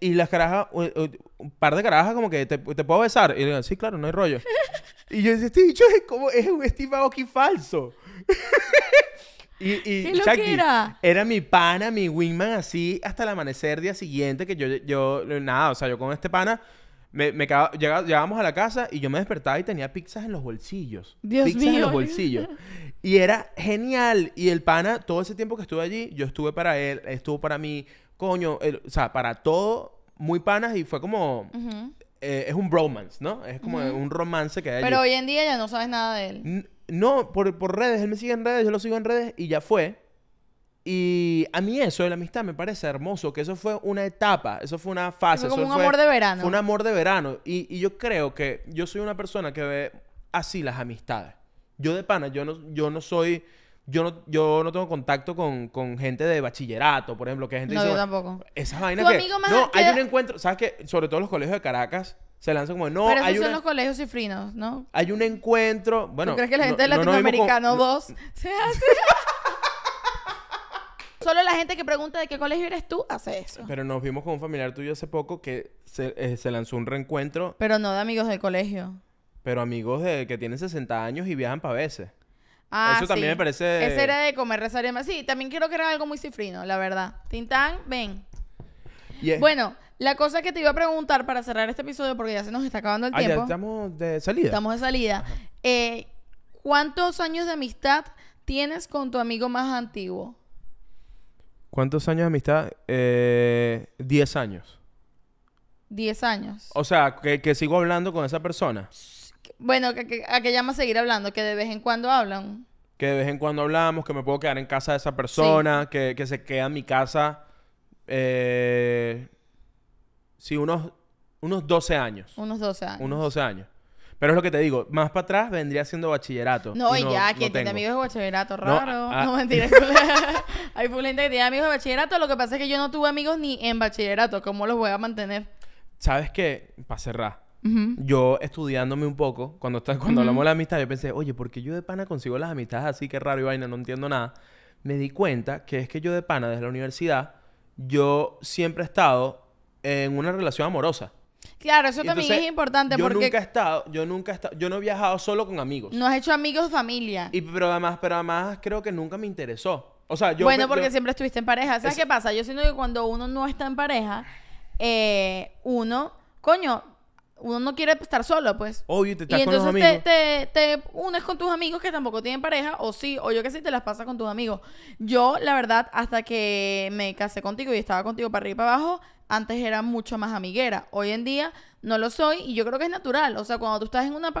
Y las carajas, un par de carajas como que te puedo besar. Y le digo, sí, claro, no hay rollo. Y yo decía, este bicho es un Steve Aoki falso. Y Shakti era mi pana, mi wingman así hasta el amanecer día siguiente que yo con este pana... llegábamos a la casa y yo me despertaba y tenía pizzas en los bolsillos. Dios mío. Pizzas en los bolsillos. Y era genial. Y el pana, todo ese tiempo que estuve allí, yo estuve para él, estuvo para mí, coño, o sea, para todo, muy panas y fue como... es un bromance, ¿no? Es como un romance que hay allí. Pero hoy en día ya no sabes nada de él. No, por redes. Él me sigue en redes, yo lo sigo en redes y ya fue. Y a mí eso de la amistad me parece hermoso, que eso fue una etapa, eso fue una fase. Fue como un amor de verano. Fue un amor de verano. Y yo creo que yo soy una persona que ve así las amistades. Yo de pana, yo no tengo contacto con gente de bachillerato, por ejemplo, que hay gente que dice, yo tampoco. Esas vainas que... No, hay un encuentro, ¿sabes qué? Sobre todo en los colegios de Caracas se lanzan como... No, pero esos son los colegios cifrinos, ¿no? Hay un encuentro... Bueno, ¿tú crees que la gente de Latinoamericano 2 se hace...? Solo la gente que pregunta de qué colegio eres tú hace eso. Pero nos vimos con un familiar tuyo hace poco que se lanzó un reencuentro. Pero no de amigos del colegio. Pero amigos que tienen 60 años y viajan para veces. Ah, eso sí. También me parece... Ese era de comer, rezar y demás. Sí, también creo que era algo muy cifrino, la verdad. Tintán, ven. Yeah. Bueno, la cosa que te iba a preguntar para cerrar este episodio, porque ya se nos está acabando el tiempo. Ya estamos de salida. Estamos de salida. ¿Cuántos años de amistad tienes con tu amigo más antiguo? ¿Cuántos años de amistad? 10 años. 10 años. O sea, que sigo hablando con esa persona. Bueno, ¿a qué llama seguir hablando? Que de vez en cuando hablan. Que de vez en cuando hablamos, que me puedo quedar en casa de esa persona, sí. que se queda en mi casa. Sí, unos 12 años. Unos 12 años. Unos 12 años. Pero es lo que te digo, más para atrás vendría siendo bachillerato. No, y ya, que tiene amigos de bachillerato, raro. No, mentiras. Hay full gente que tiene amigos de bachillerato. Lo que pasa es que yo no tuve amigos ni en bachillerato. ¿Cómo los voy a mantener? ¿Sabes qué? Para cerrar. Yo, estudiándome un poco, cuando hablamos de la amistad, yo pensé, oye, ¿por qué yo de pana consigo las amistades así? Qué raro y vaina, no entiendo nada. Me di cuenta que es que yo de pana, desde la universidad, yo siempre he estado en una relación amorosa. Claro, eso también entonces, es importante porque... Yo no he viajado solo con amigos. No has hecho amigos, familia. Pero además creo que nunca me interesó. O sea, yo... Bueno, porque siempre estuviste en pareja. ¿Sabes qué pasa? Yo siento que cuando uno no está en pareja, uno no quiere estar solo, pues. Obvio, te estás con los amigos. Y entonces te unes con tus amigos que tampoco tienen pareja, o yo que sí, te las pasas con tus amigos. Yo, la verdad, hasta que me casé contigo y estaba contigo para arriba y para abajo, antes era mucho más amiguera. Hoy en día no lo soy y yo creo que es natural. O sea, cuando tú estás en una...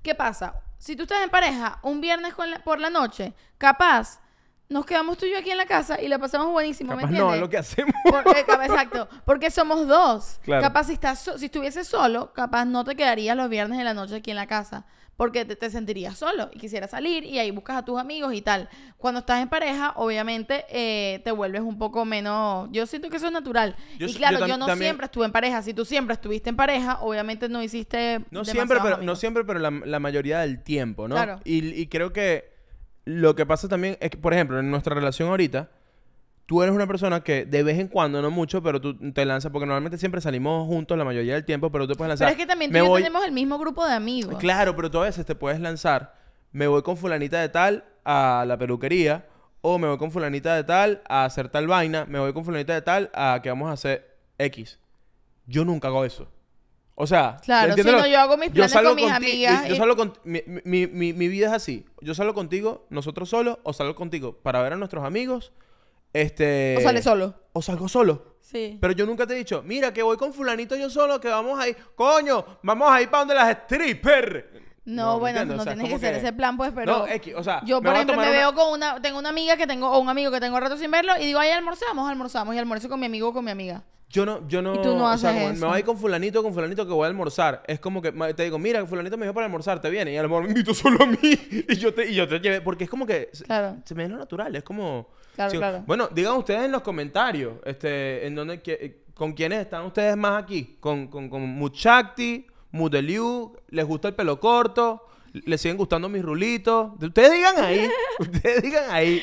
¿Qué pasa? Si tú estás en pareja un viernes por la noche, capaz... Nos quedamos tú y yo aquí en la casa y la pasamos buenísimo, capaz, ¿me entiendes? No, es lo que hacemos. Exacto, porque somos dos. Claro. Capaz si estuvieses solo, capaz no te quedarías los viernes de la noche aquí en la casa. porque te sentirías solo y quisieras salir y ahí buscas a tus amigos y tal. Cuando estás en pareja, obviamente te vuelves un poco menos... Yo siento que eso es natural. Y claro, yo no siempre estuve en pareja. Si tú siempre estuviste en pareja, obviamente no hiciste... No siempre, pero, no siempre, pero la mayoría del tiempo, ¿no? Claro. Y creo que lo que pasa también es que, por ejemplo, en nuestra relación ahorita... Tú eres una persona que de vez en cuando, no mucho, pero tú te lanzas... Porque normalmente siempre salimos juntos la mayoría del tiempo, pero tú te puedes lanzar... Pero es que también tú y yo tenemos el mismo grupo de amigos. Claro, pero tú a veces te puedes lanzar... Me voy con fulanita de tal a la peluquería. O me voy con fulanita de tal a hacer tal vaina. Me voy con fulanita de tal a que vamos a hacer X. Yo nunca hago eso. O sea... Claro, si no, yo hago mis planes con mis amigas. Yo salgo con... Mi vida es así. Yo salgo contigo, nosotros solos, o salgo contigo para ver a nuestros amigos... O sales solo. O salgo solo. Sí. Pero yo nunca te he dicho, mira, que voy con fulanito yo solo, que vamos ahí. Coño, vamos ahí para donde las stripper. No, bueno, no tienes que hacer ese plan, pues, pero... No, o sea... Yo, por ejemplo, me veo con una... Tengo una amiga que tengo... O un amigo que tengo rato sin verlo y digo, ahí almorzamos. Y almuerzo con mi amigo o con mi amiga. Yo no... Y tú no haces eso. Me voy a ir con fulanito que voy a almorzar. Es como que te digo, mira, fulanito me dijo para almorzar, ¿te viene? Y a lo mejor me invito solo a mí. Y yo te llevé. Porque es como que... Claro. Se me da lo natural. Es como... Claro, sí, claro. Bueno, digan ustedes en los comentarios, en donde, con quiénes están ustedes más aquí. Con Muchakti, Mudeliu, les gusta el pelo corto, les siguen gustando mis rulitos. Ustedes digan ahí, ustedes digan ahí.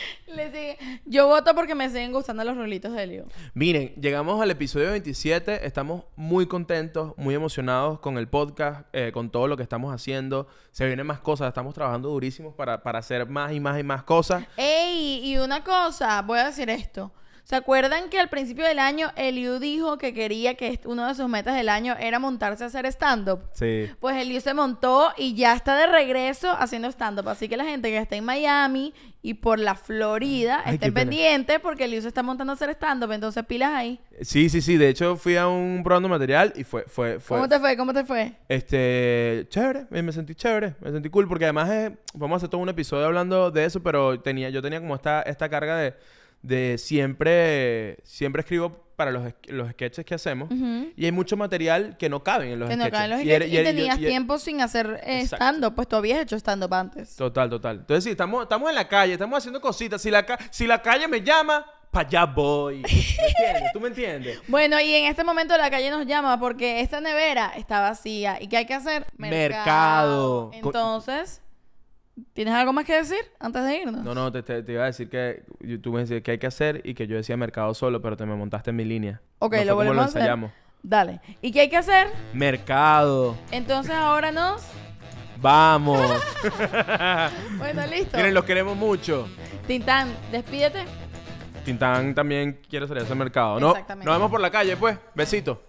Yo voto porque me siguen gustando los rulitos de Eliú. Miren, llegamos al episodio 27, estamos muy contentos, muy emocionados con el podcast, con todo lo que estamos haciendo. Se vienen más cosas, estamos trabajando durísimos para hacer más y más y más cosas. ¡Ey! Y una cosa, voy a decir esto. ¿Se acuerdan que al principio del año Eliú dijo que quería que uno de sus metas del año era montarse a hacer stand-up? Sí. Pues Eliú se montó y ya está de regreso haciendo stand-up. Así que la gente que está en Miami y por la Florida, estén pendientes porque Eliú se está montando a hacer stand-up. Entonces, pilas ahí. Sí, sí, sí. De hecho, fui a un probando material y fue... ¿Cómo te fue? ¿Cómo te fue? Chévere. Me sentí chévere. Me sentí cool porque además vamos a hacer todo un episodio hablando de eso, pero yo tenía como esta carga de siempre escribo para los sketches que hacemos y hay mucho material que no caben en los sketches. Y tenías tiempo sin hacer stand-up, pues tú habías hecho stand-up antes. Total. Entonces sí, estamos en la calle, estamos haciendo cositas. Si la calle me llama, para allá voy. ¿Tú me entiendes? Bueno, y en este momento la calle nos llama porque esta nevera está vacía. ¿Y qué hay que hacer? Mercado. Entonces... ¿Tienes algo más que decir antes de irnos? No, te iba a decir que... Tú me decías que hay que hacer y que yo decía mercado solo, pero te me montaste en mi línea. Ok, no lo volvemos a hacer. Ensayamos. Dale. ¿Y qué hay que hacer? Mercado. Entonces ahora nos... ¡Vamos! Bueno, listo. Miren, los queremos mucho. Tintán, despídete. Tintán también quiere salir a hacer mercado, ¿no? Exactamente. Nos vemos por la calle, pues. Besitos.